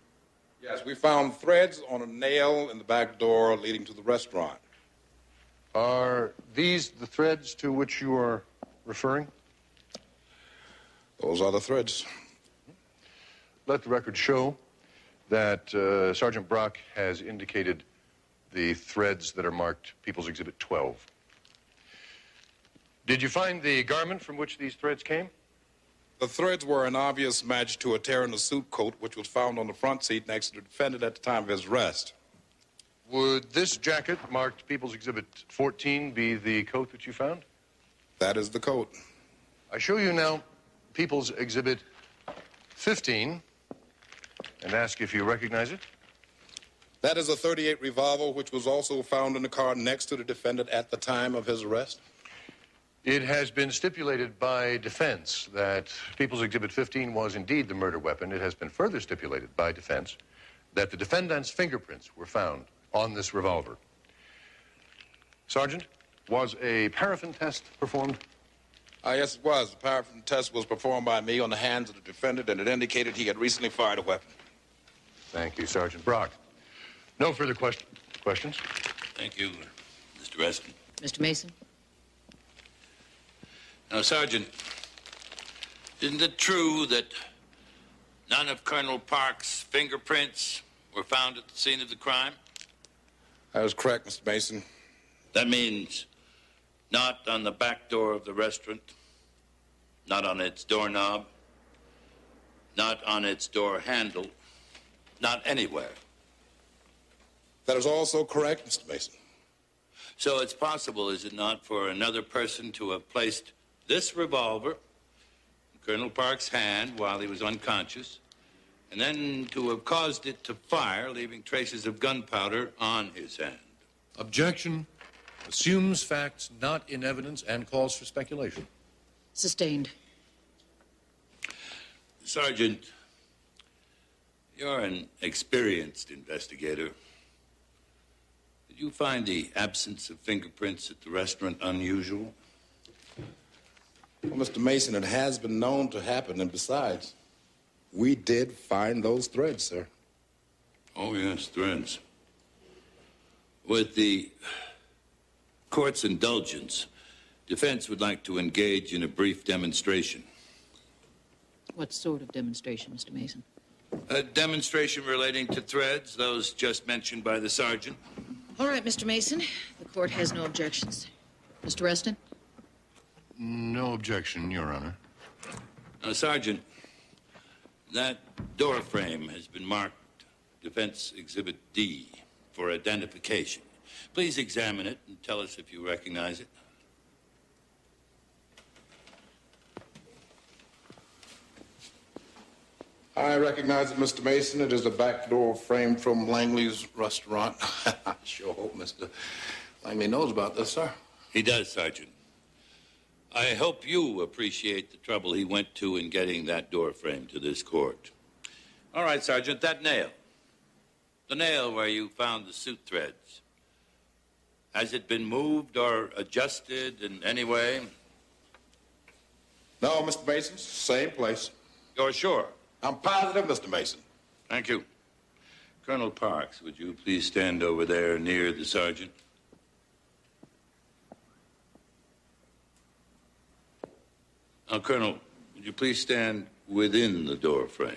Yes, we found threads on a nail in the back door leading to the restaurant. Are these the threads to which you are referring? Those are the threads. Let the record show that uh, Sergeant Brock has indicated the threads that are marked People's Exhibit twelve. Did you find the garment from which these threads came? The threads were an obvious match to a tear in the suit coat, which was found on the front seat next to the defendant at the time of his arrest. Would this jacket, marked People's Exhibit fourteen, be the coat that you found? That is the coat. I show you now People's Exhibit fifteen and ask if you recognize it. That is a thirty-eight revolver, which was also found in the car next to the defendant at the time of his arrest. It has been stipulated by defense that People's Exhibit fifteen was indeed the murder weapon. It has been further stipulated by defense that the defendant's fingerprints were found on this revolver. Sergeant, was a paraffin test performed? Uh, yes, it was. The paraffin test was performed by me on the hands of the defendant, and it indicated he had recently fired a weapon. Thank you, Sergeant Brock. No further quest questions? Thank you, Mister Reston. Mister Mason? Now, Sergeant, isn't it true that none of Colonel Parks' fingerprints were found at the scene of the crime? That was correct, Mister Mason. That means not on the back door of the restaurant, not on its doorknob, not on its door handle, not anywhere. That is also correct, Mister Mason. So it's possible, is it not, for another person to have placed this revolver in Colonel Parks' hand while he was unconscious, and then to have caused it to fire, leaving traces of gunpowder on his hand. Objection. Assumes facts not in evidence and calls for speculation. Sustained. Sergeant, you're an experienced investigator. Did you find the absence of fingerprints at the restaurant unusual? Well, Mister Mason, it has been known to happen, and besides, we did find those threads, sir. Oh, yes, threads. With the court's indulgence, defense would like to engage in a brief demonstration. What sort of demonstration, Mister Mason? A demonstration relating to threads, those just mentioned by the sergeant. All right, Mister Mason. The court has no objections. Mister Reston? No objection, Your Honor. Now, Sergeant, that door frame has been marked Defense Exhibit D for identification. Please examine it and tell us if you recognize it. I recognize it, Mister Mason. It is the back door frame from Langley's restaurant. I sure hope Mister Langley knows about this, sir. He does, Sergeant. I hope you appreciate the trouble he went to in getting that door frame to this court. All right, Sergeant, that nail, the nail where you found the suit threads, has it been moved or adjusted in any way? No, Mister Mason, same place. You're sure? I'm positive, Mister Mason. Thank you. Colonel Parks, would you please stand over there near the sergeant? Now, Colonel, would you please stand within the door frame?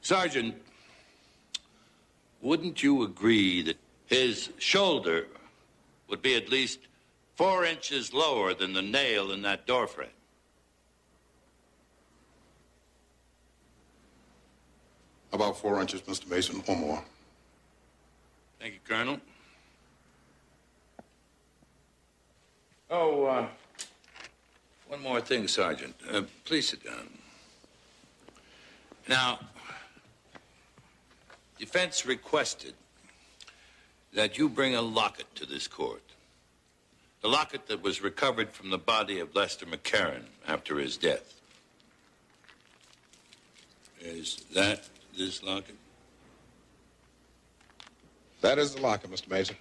Sergeant, wouldn't you agree that his shoulder would be at least four inches lower than the nail in that door frame. About four inches, Mister Mason, or more. Thank you, Colonel. Oh, uh, one more thing, Sergeant. Uh, please sit down. Now, defense requested that you bring a locket to this court. The locket that was recovered from the body of Lester McCarran after his death. Is that this locket? That is the locket, Mister Mason.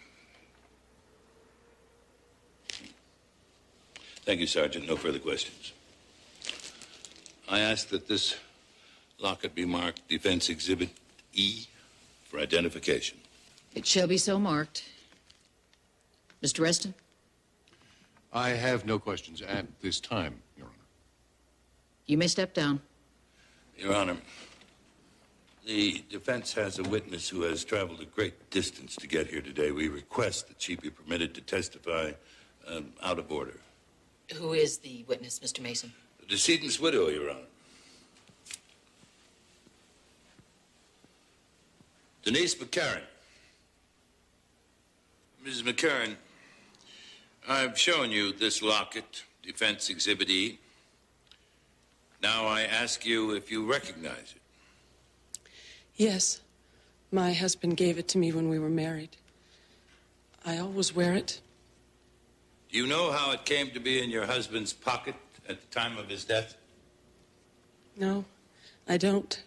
Thank you, Sergeant. No further questions. I ask that this locket be marked Defense Exhibit E for identification. It shall be so marked. Mister Reston? I have no questions at this time, Your Honor. You may step down. Your Honor, the defense has a witness who has traveled a great distance to get here today. We request that she be permitted to testify um, out of order. Who is the witness, Mister Mason? The decedent's widow, Your Honor. Denise McCarran. Missus McCarran, I've shown you this locket, Defense Exhibit E. Now I ask you if you recognize it. Yes. My husband gave it to me when we were married. I always wear it. Do you know how it came to be in your husband's pocket at the time of his death? No, I don't.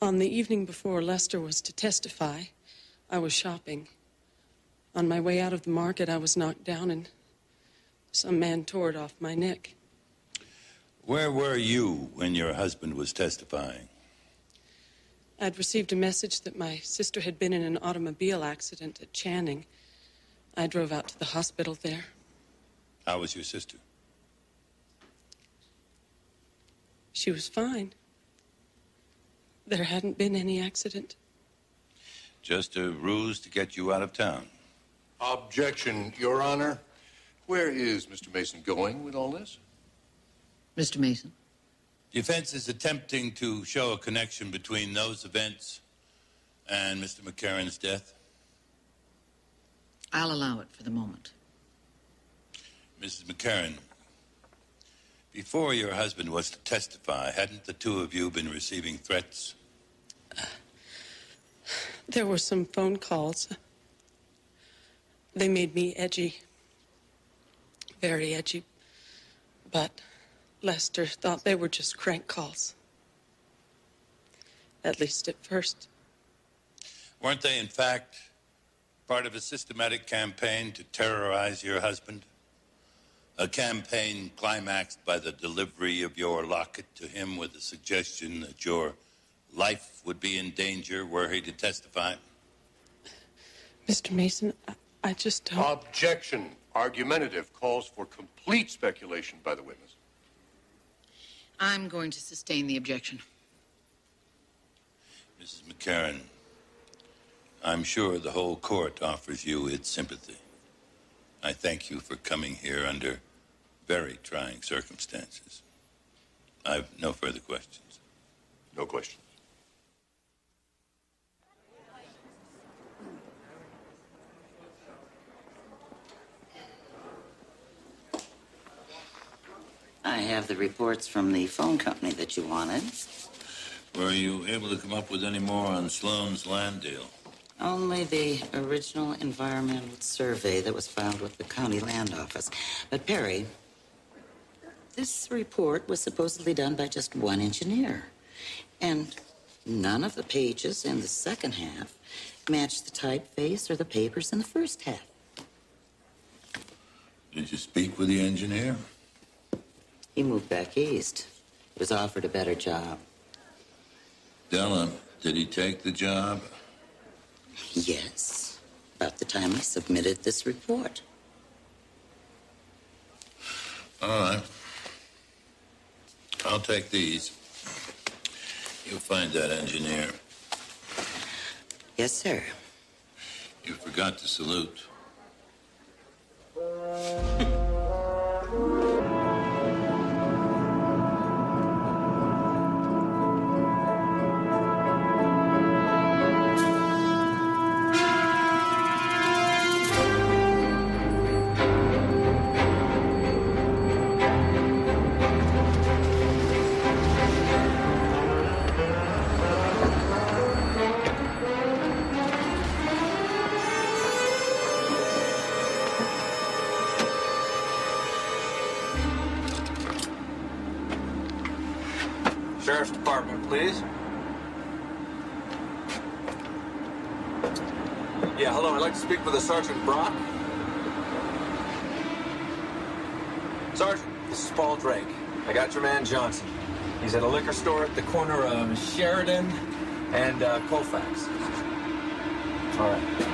On the evening before Lester was to testify, I was shopping. On my way out of the market, I was knocked down and some man tore it off my neck. Where were you when your husband was testifying? I'd received a message that my sister had been in an automobile accident at Channing. I drove out to the hospital there. How was your sister? She was fine. There hadn't been any accident. Just a ruse to get you out of town. Objection, Your Honor. Where is Mister Mason going with all this? Mister Mason. Defense is attempting to show a connection between those events and Mister McCarran's death. I'll allow it for the moment. Missus McCarran, before your husband was to testify, hadn't the two of you been receiving threats? Uh, there were some phone calls. They made me edgy. Very edgy. But Lester thought they were just crank calls. At least at first. Weren't they, in fact, part of a systematic campaign to terrorize your husband? A campaign climaxed by the delivery of your locket to him with the suggestion that your life would be in danger were he to testify? Mister Mason, I, I just don't... Objection. Argumentative calls for complete speculation by the witness. I'm going to sustain the objection. Missus McCarran, I'm sure the whole court offers you its sympathy. I thank you for coming here under very trying circumstances. I have no further questions. No questions. I have the reports from the phone company that you wanted. Were you able to come up with any more on Sloan's land deal? Only the original environmental survey that was filed with the county land office. But, Perry, this report was supposedly done by just one engineer. And none of the pages in the second half matched the typeface or the papers in the first half. Did you speak with the engineer? He moved back east. He was offered a better job. Della, did he take the job? Yes, about the time I submitted this report. All right. I'll take these. You'll find that engineer. Yes, sir. You forgot to salute. Sheriff's Department, please. Yeah, hello, I'd like to speak with the Sergeant Brock. Sergeant, this is Paul Drake. I got your man Johnson. He's at a liquor store at the corner of Sheridan and uh, Colfax. All right.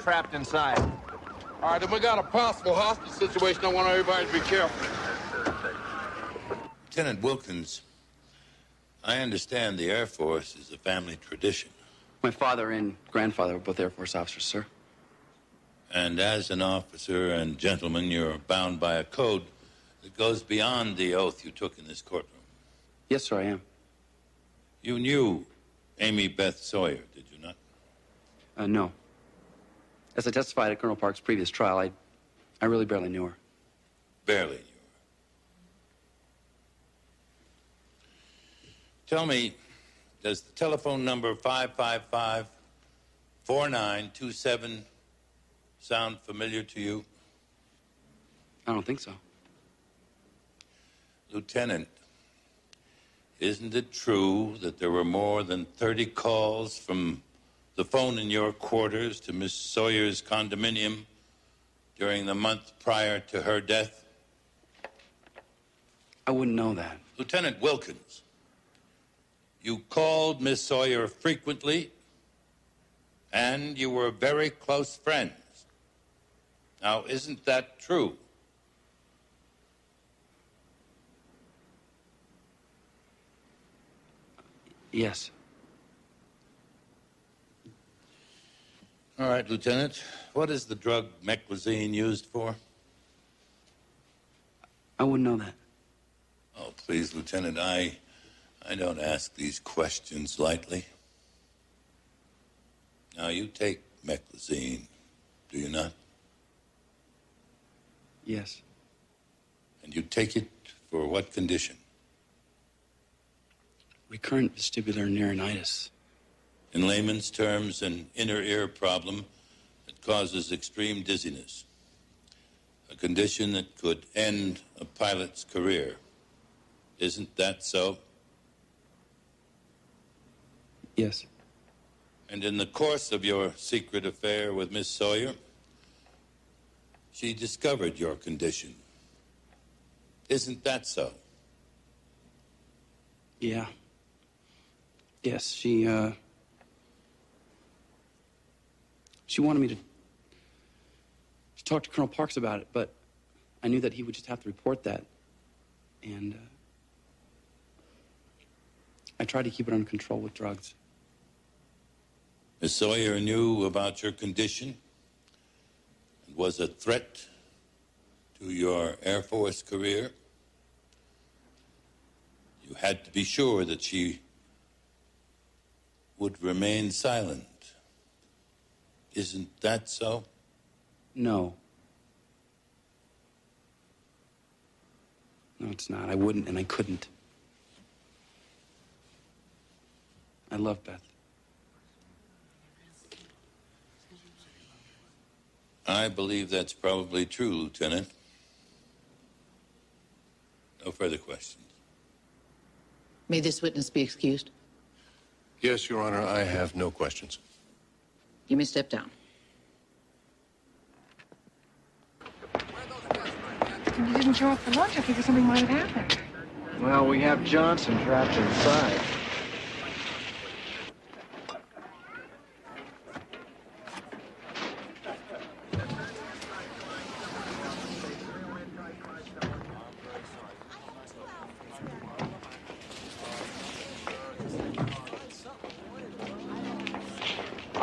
Trapped inside. All right, and we got a possible hostage situation. I want everybody to be careful. Lieutenant Wilkins, I understand the Air Force is a family tradition. My father and grandfather were both Air Force officers, sir. And as an officer and gentleman, you're bound by a code that goes beyond the oath you took in this courtroom. Yes, sir, I am. You knew Amy Beth Sawyer, did you not? Uh, no. As I testified at Colonel Parks' previous trial, I, I really barely knew her. Barely knew her. Tell me, does the telephone number five five five, four nine two seven sound familiar to you? I don't think so. Lieutenant, isn't it true that there were more than thirty calls from the phone in your quarters to Miss Sawyer's condominium during the month prior to her death? I wouldn't know that. Lieutenant Wilkins, you called Miss Sawyer frequently, and you were very close friends. Now, isn't that true? Yes. All right, Lieutenant. What is the drug meclizine used for? I wouldn't know that. Oh, please, Lieutenant, I, I don't ask these questions lightly. Now, you take meclizine, do you not? Yes. And you take it for what condition? Recurrent vestibular neuronitis. In layman's terms, an inner ear problem that causes extreme dizziness, a condition that could end a pilot's career. Isn't that so? Yes. And in the course of your secret affair with Miss Sawyer, she discovered your condition. Isn't that so? Yeah. Yes, she, uh... She wanted me to, to talk to Colonel Parks about it, but I knew that he would just have to report that. And uh, I tried to keep it under control with drugs. Miss Sawyer knew about your condition and was a threat to your Air Force career. You had to be sure that she would remain silent. Isn't that so? No. No, it's not. I wouldn't, and I couldn't. I love Beth. I believe that's probably true, Lieutenant. No further questions. May this witness be excused? Yes, Your Honor, I have no questions. You may step down. You didn't show up for lunch. I figured something might have happened. Well, we have Johnson trapped inside.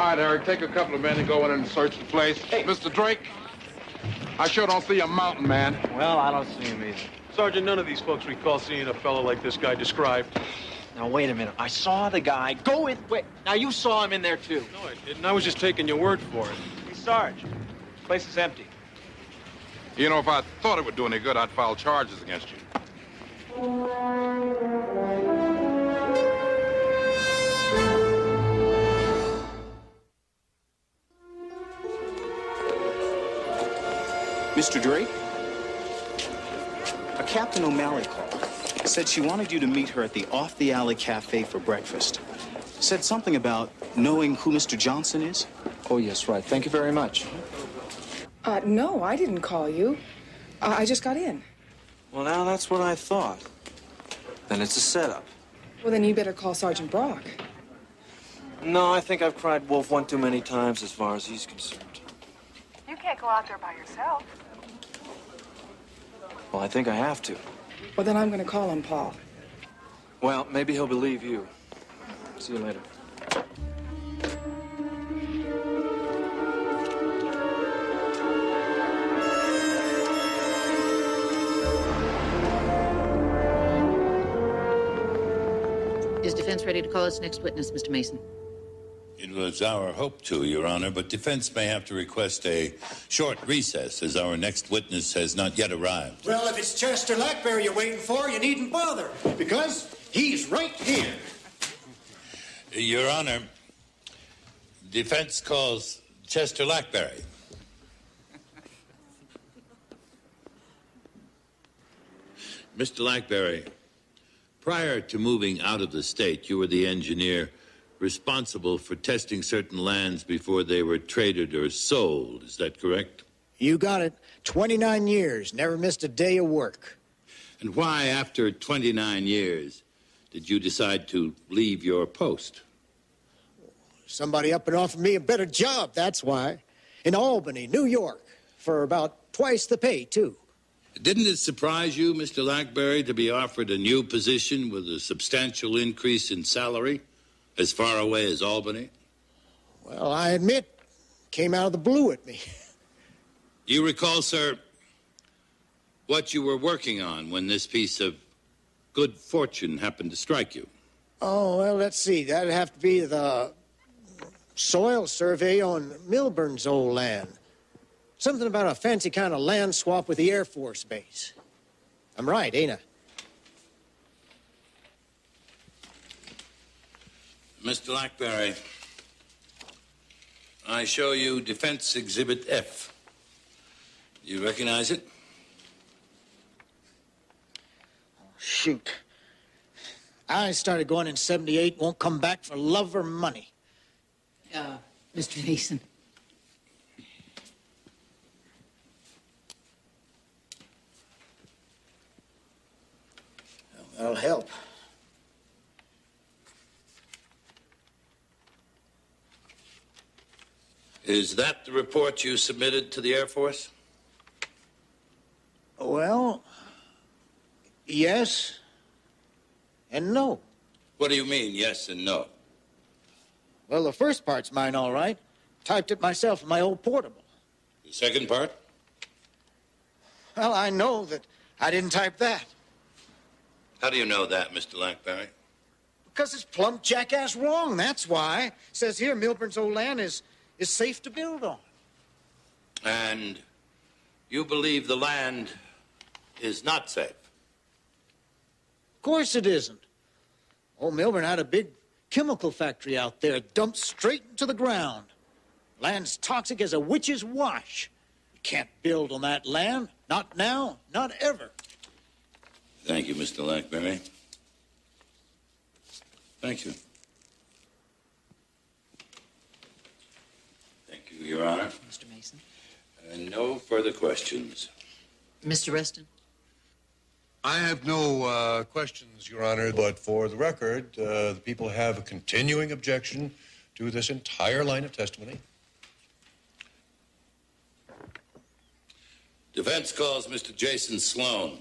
right, Eric, take a couple of men and go in and search the place. Hey. Mister Drake, I sure don't see a mountain man. Well, I don't see him either. Sergeant, none of these folks recall seeing a fellow like this guy described. Now, wait a minute. I saw the guy go in. Wait. Now, you saw him in there, too. No, I didn't. I was just taking your word for it. Hey, Sarge, the place is empty. You know, if I thought it would do any good, I'd file charges against you. Mister Drake? A Captain O'Malley called. Said she wanted you to meet her at the Off the Alley Cafe for breakfast. Said something about knowing who Mister Johnson is. Oh, yes, right. Thank you very much. Uh, no, I didn't call you. Uh, I just got in. Well, now that's what I thought. Then it's a setup. Well, then you better call Sergeant Brock. No, I think I've cried wolf one too many times as far as he's concerned. You can't go out there by yourself. Well, I think I have to. Well, then I'm going to call him, Paul. Well, maybe he'll believe you. See you later. Is defense ready to call its next witness, Mister Mason? It was our hope to, Your Honor, but defense may have to request a short recess as our next witness has not yet arrived. Well, if it's Chester Lackberry you're waiting for, you needn't bother, because he's right here. Your Honor, defense calls Chester Lackberry. Mister Lackberry, prior to moving out of the state, you were the engineer responsible for testing certain lands before they were traded or sold. Is that correct? You got it. twenty-nine years. Never missed a day of work. And why, after twenty-nine years, did you decide to leave your post? Somebody up and offered me a better job, that's why. In Albany, New York, for about twice the pay, too. Didn't it surprise you, Mister Lackberry, to be offered a new position with a substantial increase in salary as far away as Albany? Well, I admit, came out of the blue at me. Do you recall, sir, what you were working on when this piece of good fortune happened to strike you? Oh, well, let's see. That'd have to be the soil survey on Milbourne's old land. Something about a fancy kind of land swap with the Air Force Base. I'm right, ain't I? Mister Lackberry, I show you Defense Exhibit F. You recognize it? Oh, shoot. I started going in seventy-eight, won't come back for love or money. Uh, Mister Mason. That'll help. Is that the report you submitted to the Air Force? Well, yes and no. What do you mean, yes and no? Well, the first part's mine, all right. Typed it myself in my old portable. The second part? Well, I know that I didn't type that. How do you know that, Mister Lackberry? Because it's plumb jackass wrong, that's why. It says here Milbourne's old land is, is safe to build on. And you believe the land is not safe? Of course it isn't. Old Milbourne had a big chemical factory out there, dumped straight into the ground. Land's toxic as a witch's wash. You can't build on that land. Not now, not ever. Thank you, Mister Lackberry. Thank you. Thank you, Your Honor. Mister Mason. And no further questions. Mister Reston? I have no uh, questions, Your Honor, but for the record, uh, the people have a continuing objection to this entire line of testimony. Defense calls Mister Jason Sloan.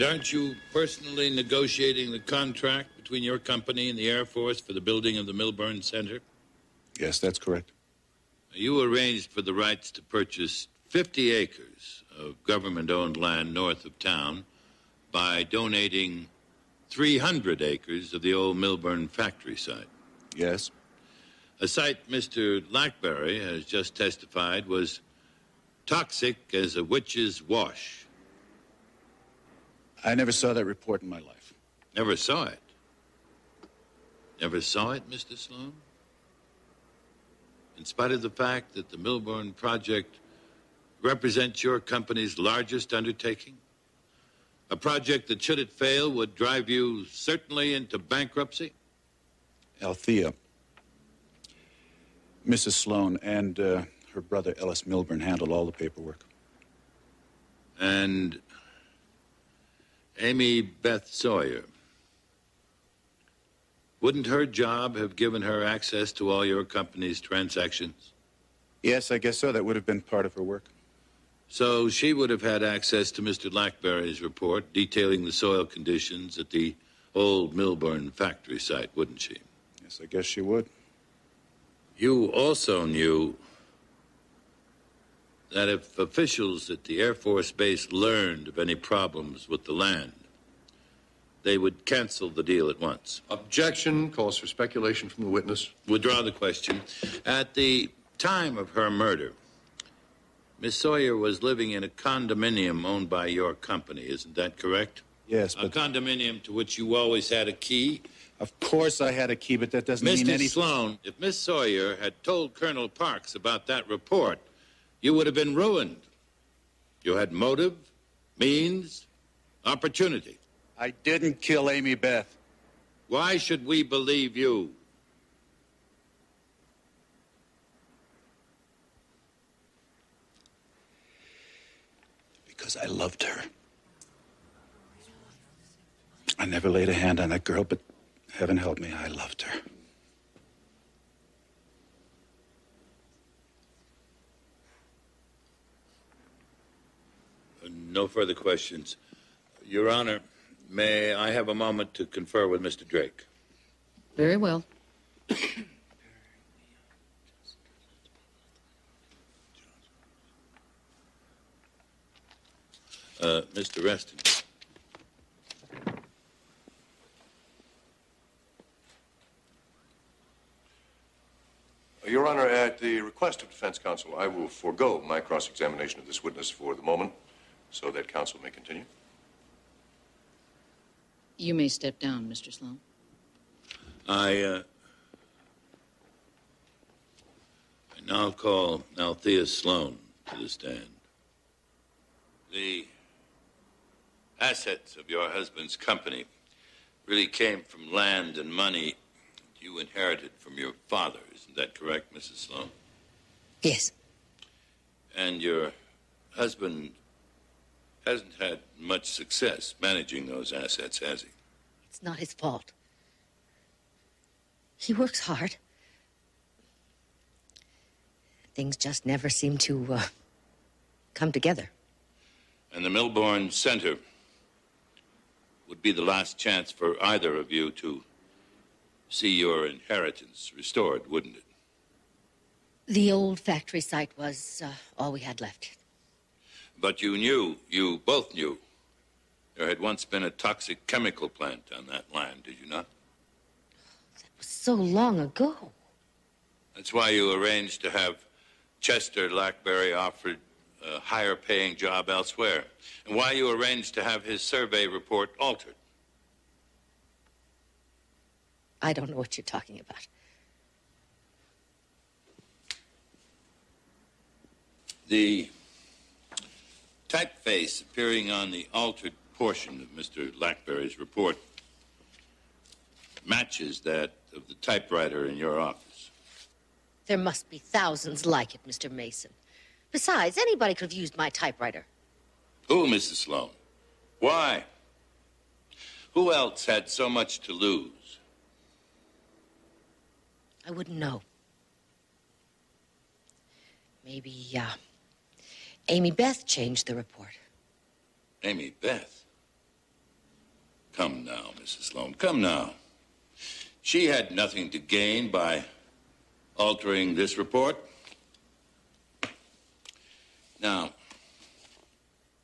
And aren't you personally negotiating the contract between your company and the Air Force for the building of the Milbourne Center? Yes, that's correct. You arranged for the rights to purchase fifty acres of government-owned land north of town by donating three hundred acres of the old Milbourne factory site. Yes. A site Mister Lackberry has just testified was toxic as a witch's wash. I never saw that report in my life. Never saw it? Never saw it, Mister Sloan? In spite of the fact that the Milbourne Project represents your company's largest undertaking? A project that, should it fail, would drive you certainly into bankruptcy? Althea, Missus Sloan and uh, her brother, Ellis Milbourne, handled all the paperwork. And Amy Beth Sawyer, wouldn't her job have given her access to all your company's transactions? Yes, I guess so. That would have been part of her work. So she would have had access to Mister Lackberry's report detailing the soil conditions at the old Milbourne factory site, wouldn't she? Yes, I guess she would. You also knew that if officials at the Air Force Base learned of any problems with the land, they would cancel the deal at once. Objection calls for speculation from the witness. Withdraw the question. At the time of her murder, Miss Sawyer was living in a condominium owned by your company, isn't that correct? Yes, but... A condominium to which you always had a key? Of course I had a key, but that doesn't mean anything. Mister Sloan, if Miss Sawyer had told Colonel Parks about that report, you would have been ruined. You had motive, means, opportunity. I didn't kill Amy Beth. Why should we believe you? Because I loved her. I never laid a hand on that girl, but heaven help me, I loved her. No further questions. Your Honor, may I have a moment to confer with Mister Drake? Very well. Uh, Mister Reston. Your Honor, at the request of defense counsel, I will forego my cross-examination of this witness for the moment, so that counsel may continue. You may step down, Mister Sloan. I, uh... I now call Althea Sloan to the stand. The assets of your husband's company really came from land and money you inherited from your father. Isn't that correct, Missus Sloan? Yes. And your husband hasn't had much success managing those assets, has he? It's not his fault. He works hard. Things just never seem to uh, come together. And the Milbourne Center would be the last chance for either of you to see your inheritance restored, wouldn't it? The old factory site was uh, all we had left. But you knew, you both knew, there had once been a toxic chemical plant on that land, did you not? That was so long ago. That's why you arranged to have Chester Lackberry offered a higher-paying job elsewhere, and why you arranged to have his survey report altered. I don't know what you're talking about. The typeface appearing on the altered portion of Mister Lackberry's report matches that of the typewriter in your office. There must be thousands like it, Mister Mason. Besides, anybody could have used my typewriter. Who, Missus Sloan? Why? Who else had so much to lose? I wouldn't know. Maybe, uh, Amy Beth changed the report. Amy Beth? Come now, Missus Sloan, come now. She had nothing to gain by altering this report. Now,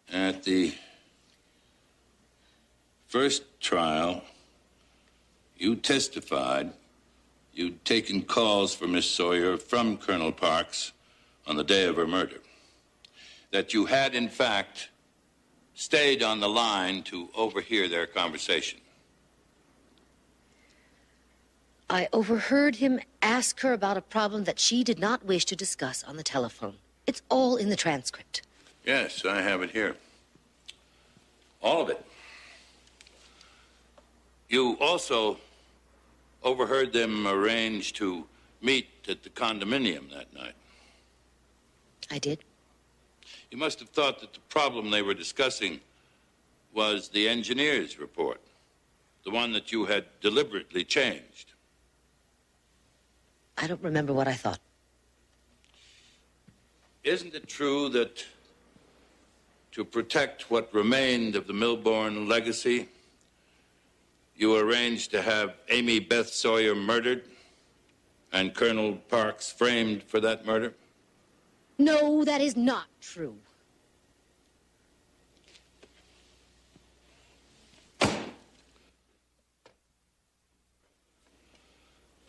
at the first trial, you testified you'd taken calls for Miss Sawyer from Colonel Parks on the day of her murder, that you had, in fact, stayed on the line to overhear their conversation. I overheard him ask her about a problem that she did not wish to discuss on the telephone. It's all in the transcript. Yes, I have it here. All of it. You also overheard them arrange to meet at the condominium that night. I did. You must have thought that the problem they were discussing was the engineer's report, the one that you had deliberately changed. I don't remember what I thought. Isn't it true that to protect what remained of the Milbourne legacy, you arranged to have Amy Beth Sawyer murdered and Colonel Parks framed for that murder? No, that is not true.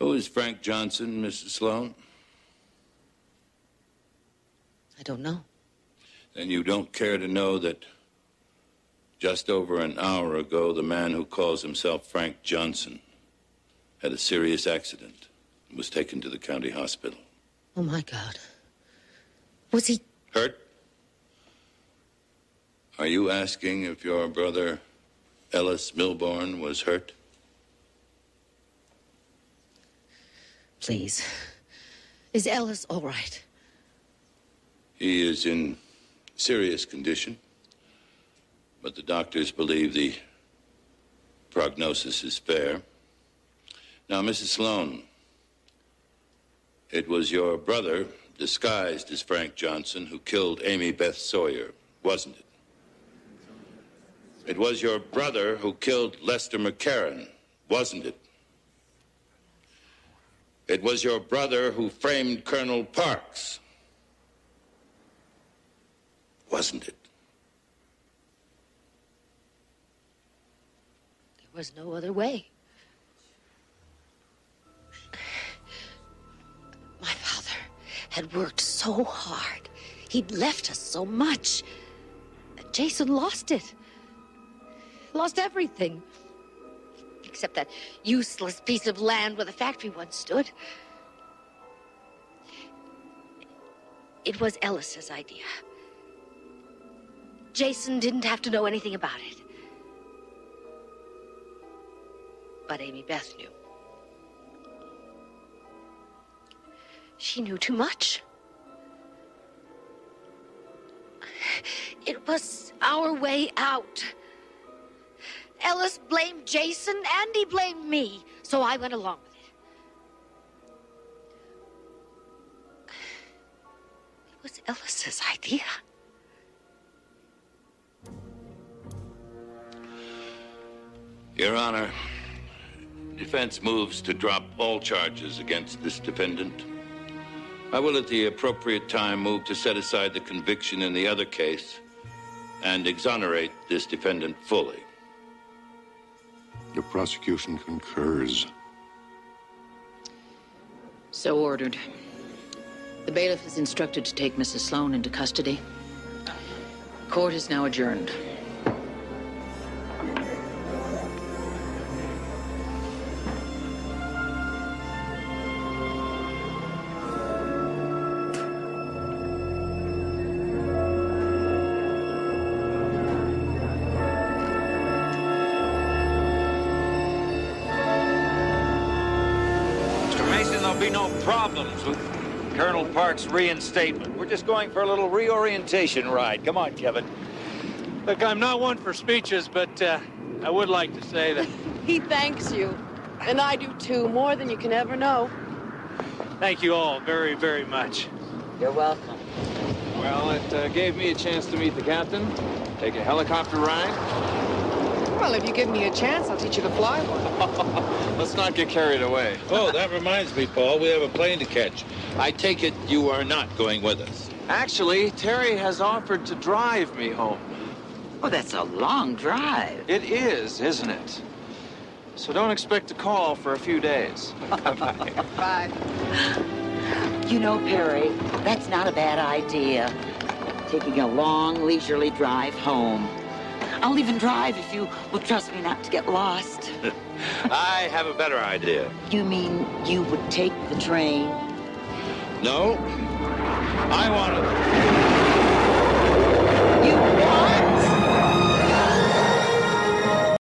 Who is Frank Johnson, Missus Sloan? I don't know. Then you don't care to know that just over an hour ago, the man who calls himself Frank Johnson had a serious accident and was taken to the county hospital. Oh, my God. Was he... hurt? Are you asking if your brother, Ellis Milbourne, was hurt? Please. Is Ellis all right? He is in serious condition, but the doctors believe the prognosis is fair. Now, Missus Sloan, it was your brother, disguised as Frank Johnson, who killed Amy Beth Sawyer, wasn't it? It was your brother who killed Lester McCarran, wasn't it? It was your brother who framed Colonel Parks, wasn't it? There was no other way. My father had worked so hard. He'd left us so much. Jason lost it. Lost everything. Except that useless piece of land where the factory once stood. It was Ellis's idea. Jason didn't have to know anything about it. But Amy Beth knew. She knew too much. It was our way out. Ellis blamed Jason and he blamed me, so I went along with it. It was Ellis's idea. Your Honor, defense moves to drop all charges against this defendant. I will at the appropriate time move to set aside the conviction in the other case and exonerate this defendant fully. The prosecution concurs. So ordered. The bailiff is instructed to take Missus Sloan into custody. Court is now adjourned. Reinstatement. We're just going for a little reorientation ride. Come on, Kevin. Look, I'm not one for speeches, but uh, I would like to say that... He thanks you, and I do too, more than you can ever know. Thank you all very, very much. You're welcome. Well, it uh, gave me a chance to meet the captain, take a helicopter ride, Well, if you give me a chance, I'll teach you to fly one. Let's not get carried away. Oh, that reminds me, Paul, we have a plane to catch. I take it you are not going with us. Actually, Terry has offered to drive me home. Oh, that's a long drive. It is, isn't it? So don't expect a call for a few days. Bye. Bye. You know, Perry, that's not a bad idea. Taking a long, leisurely drive home. I'll even drive if you will trust me not to get lost. I have a better idea. You mean you would take the train? No. I want to...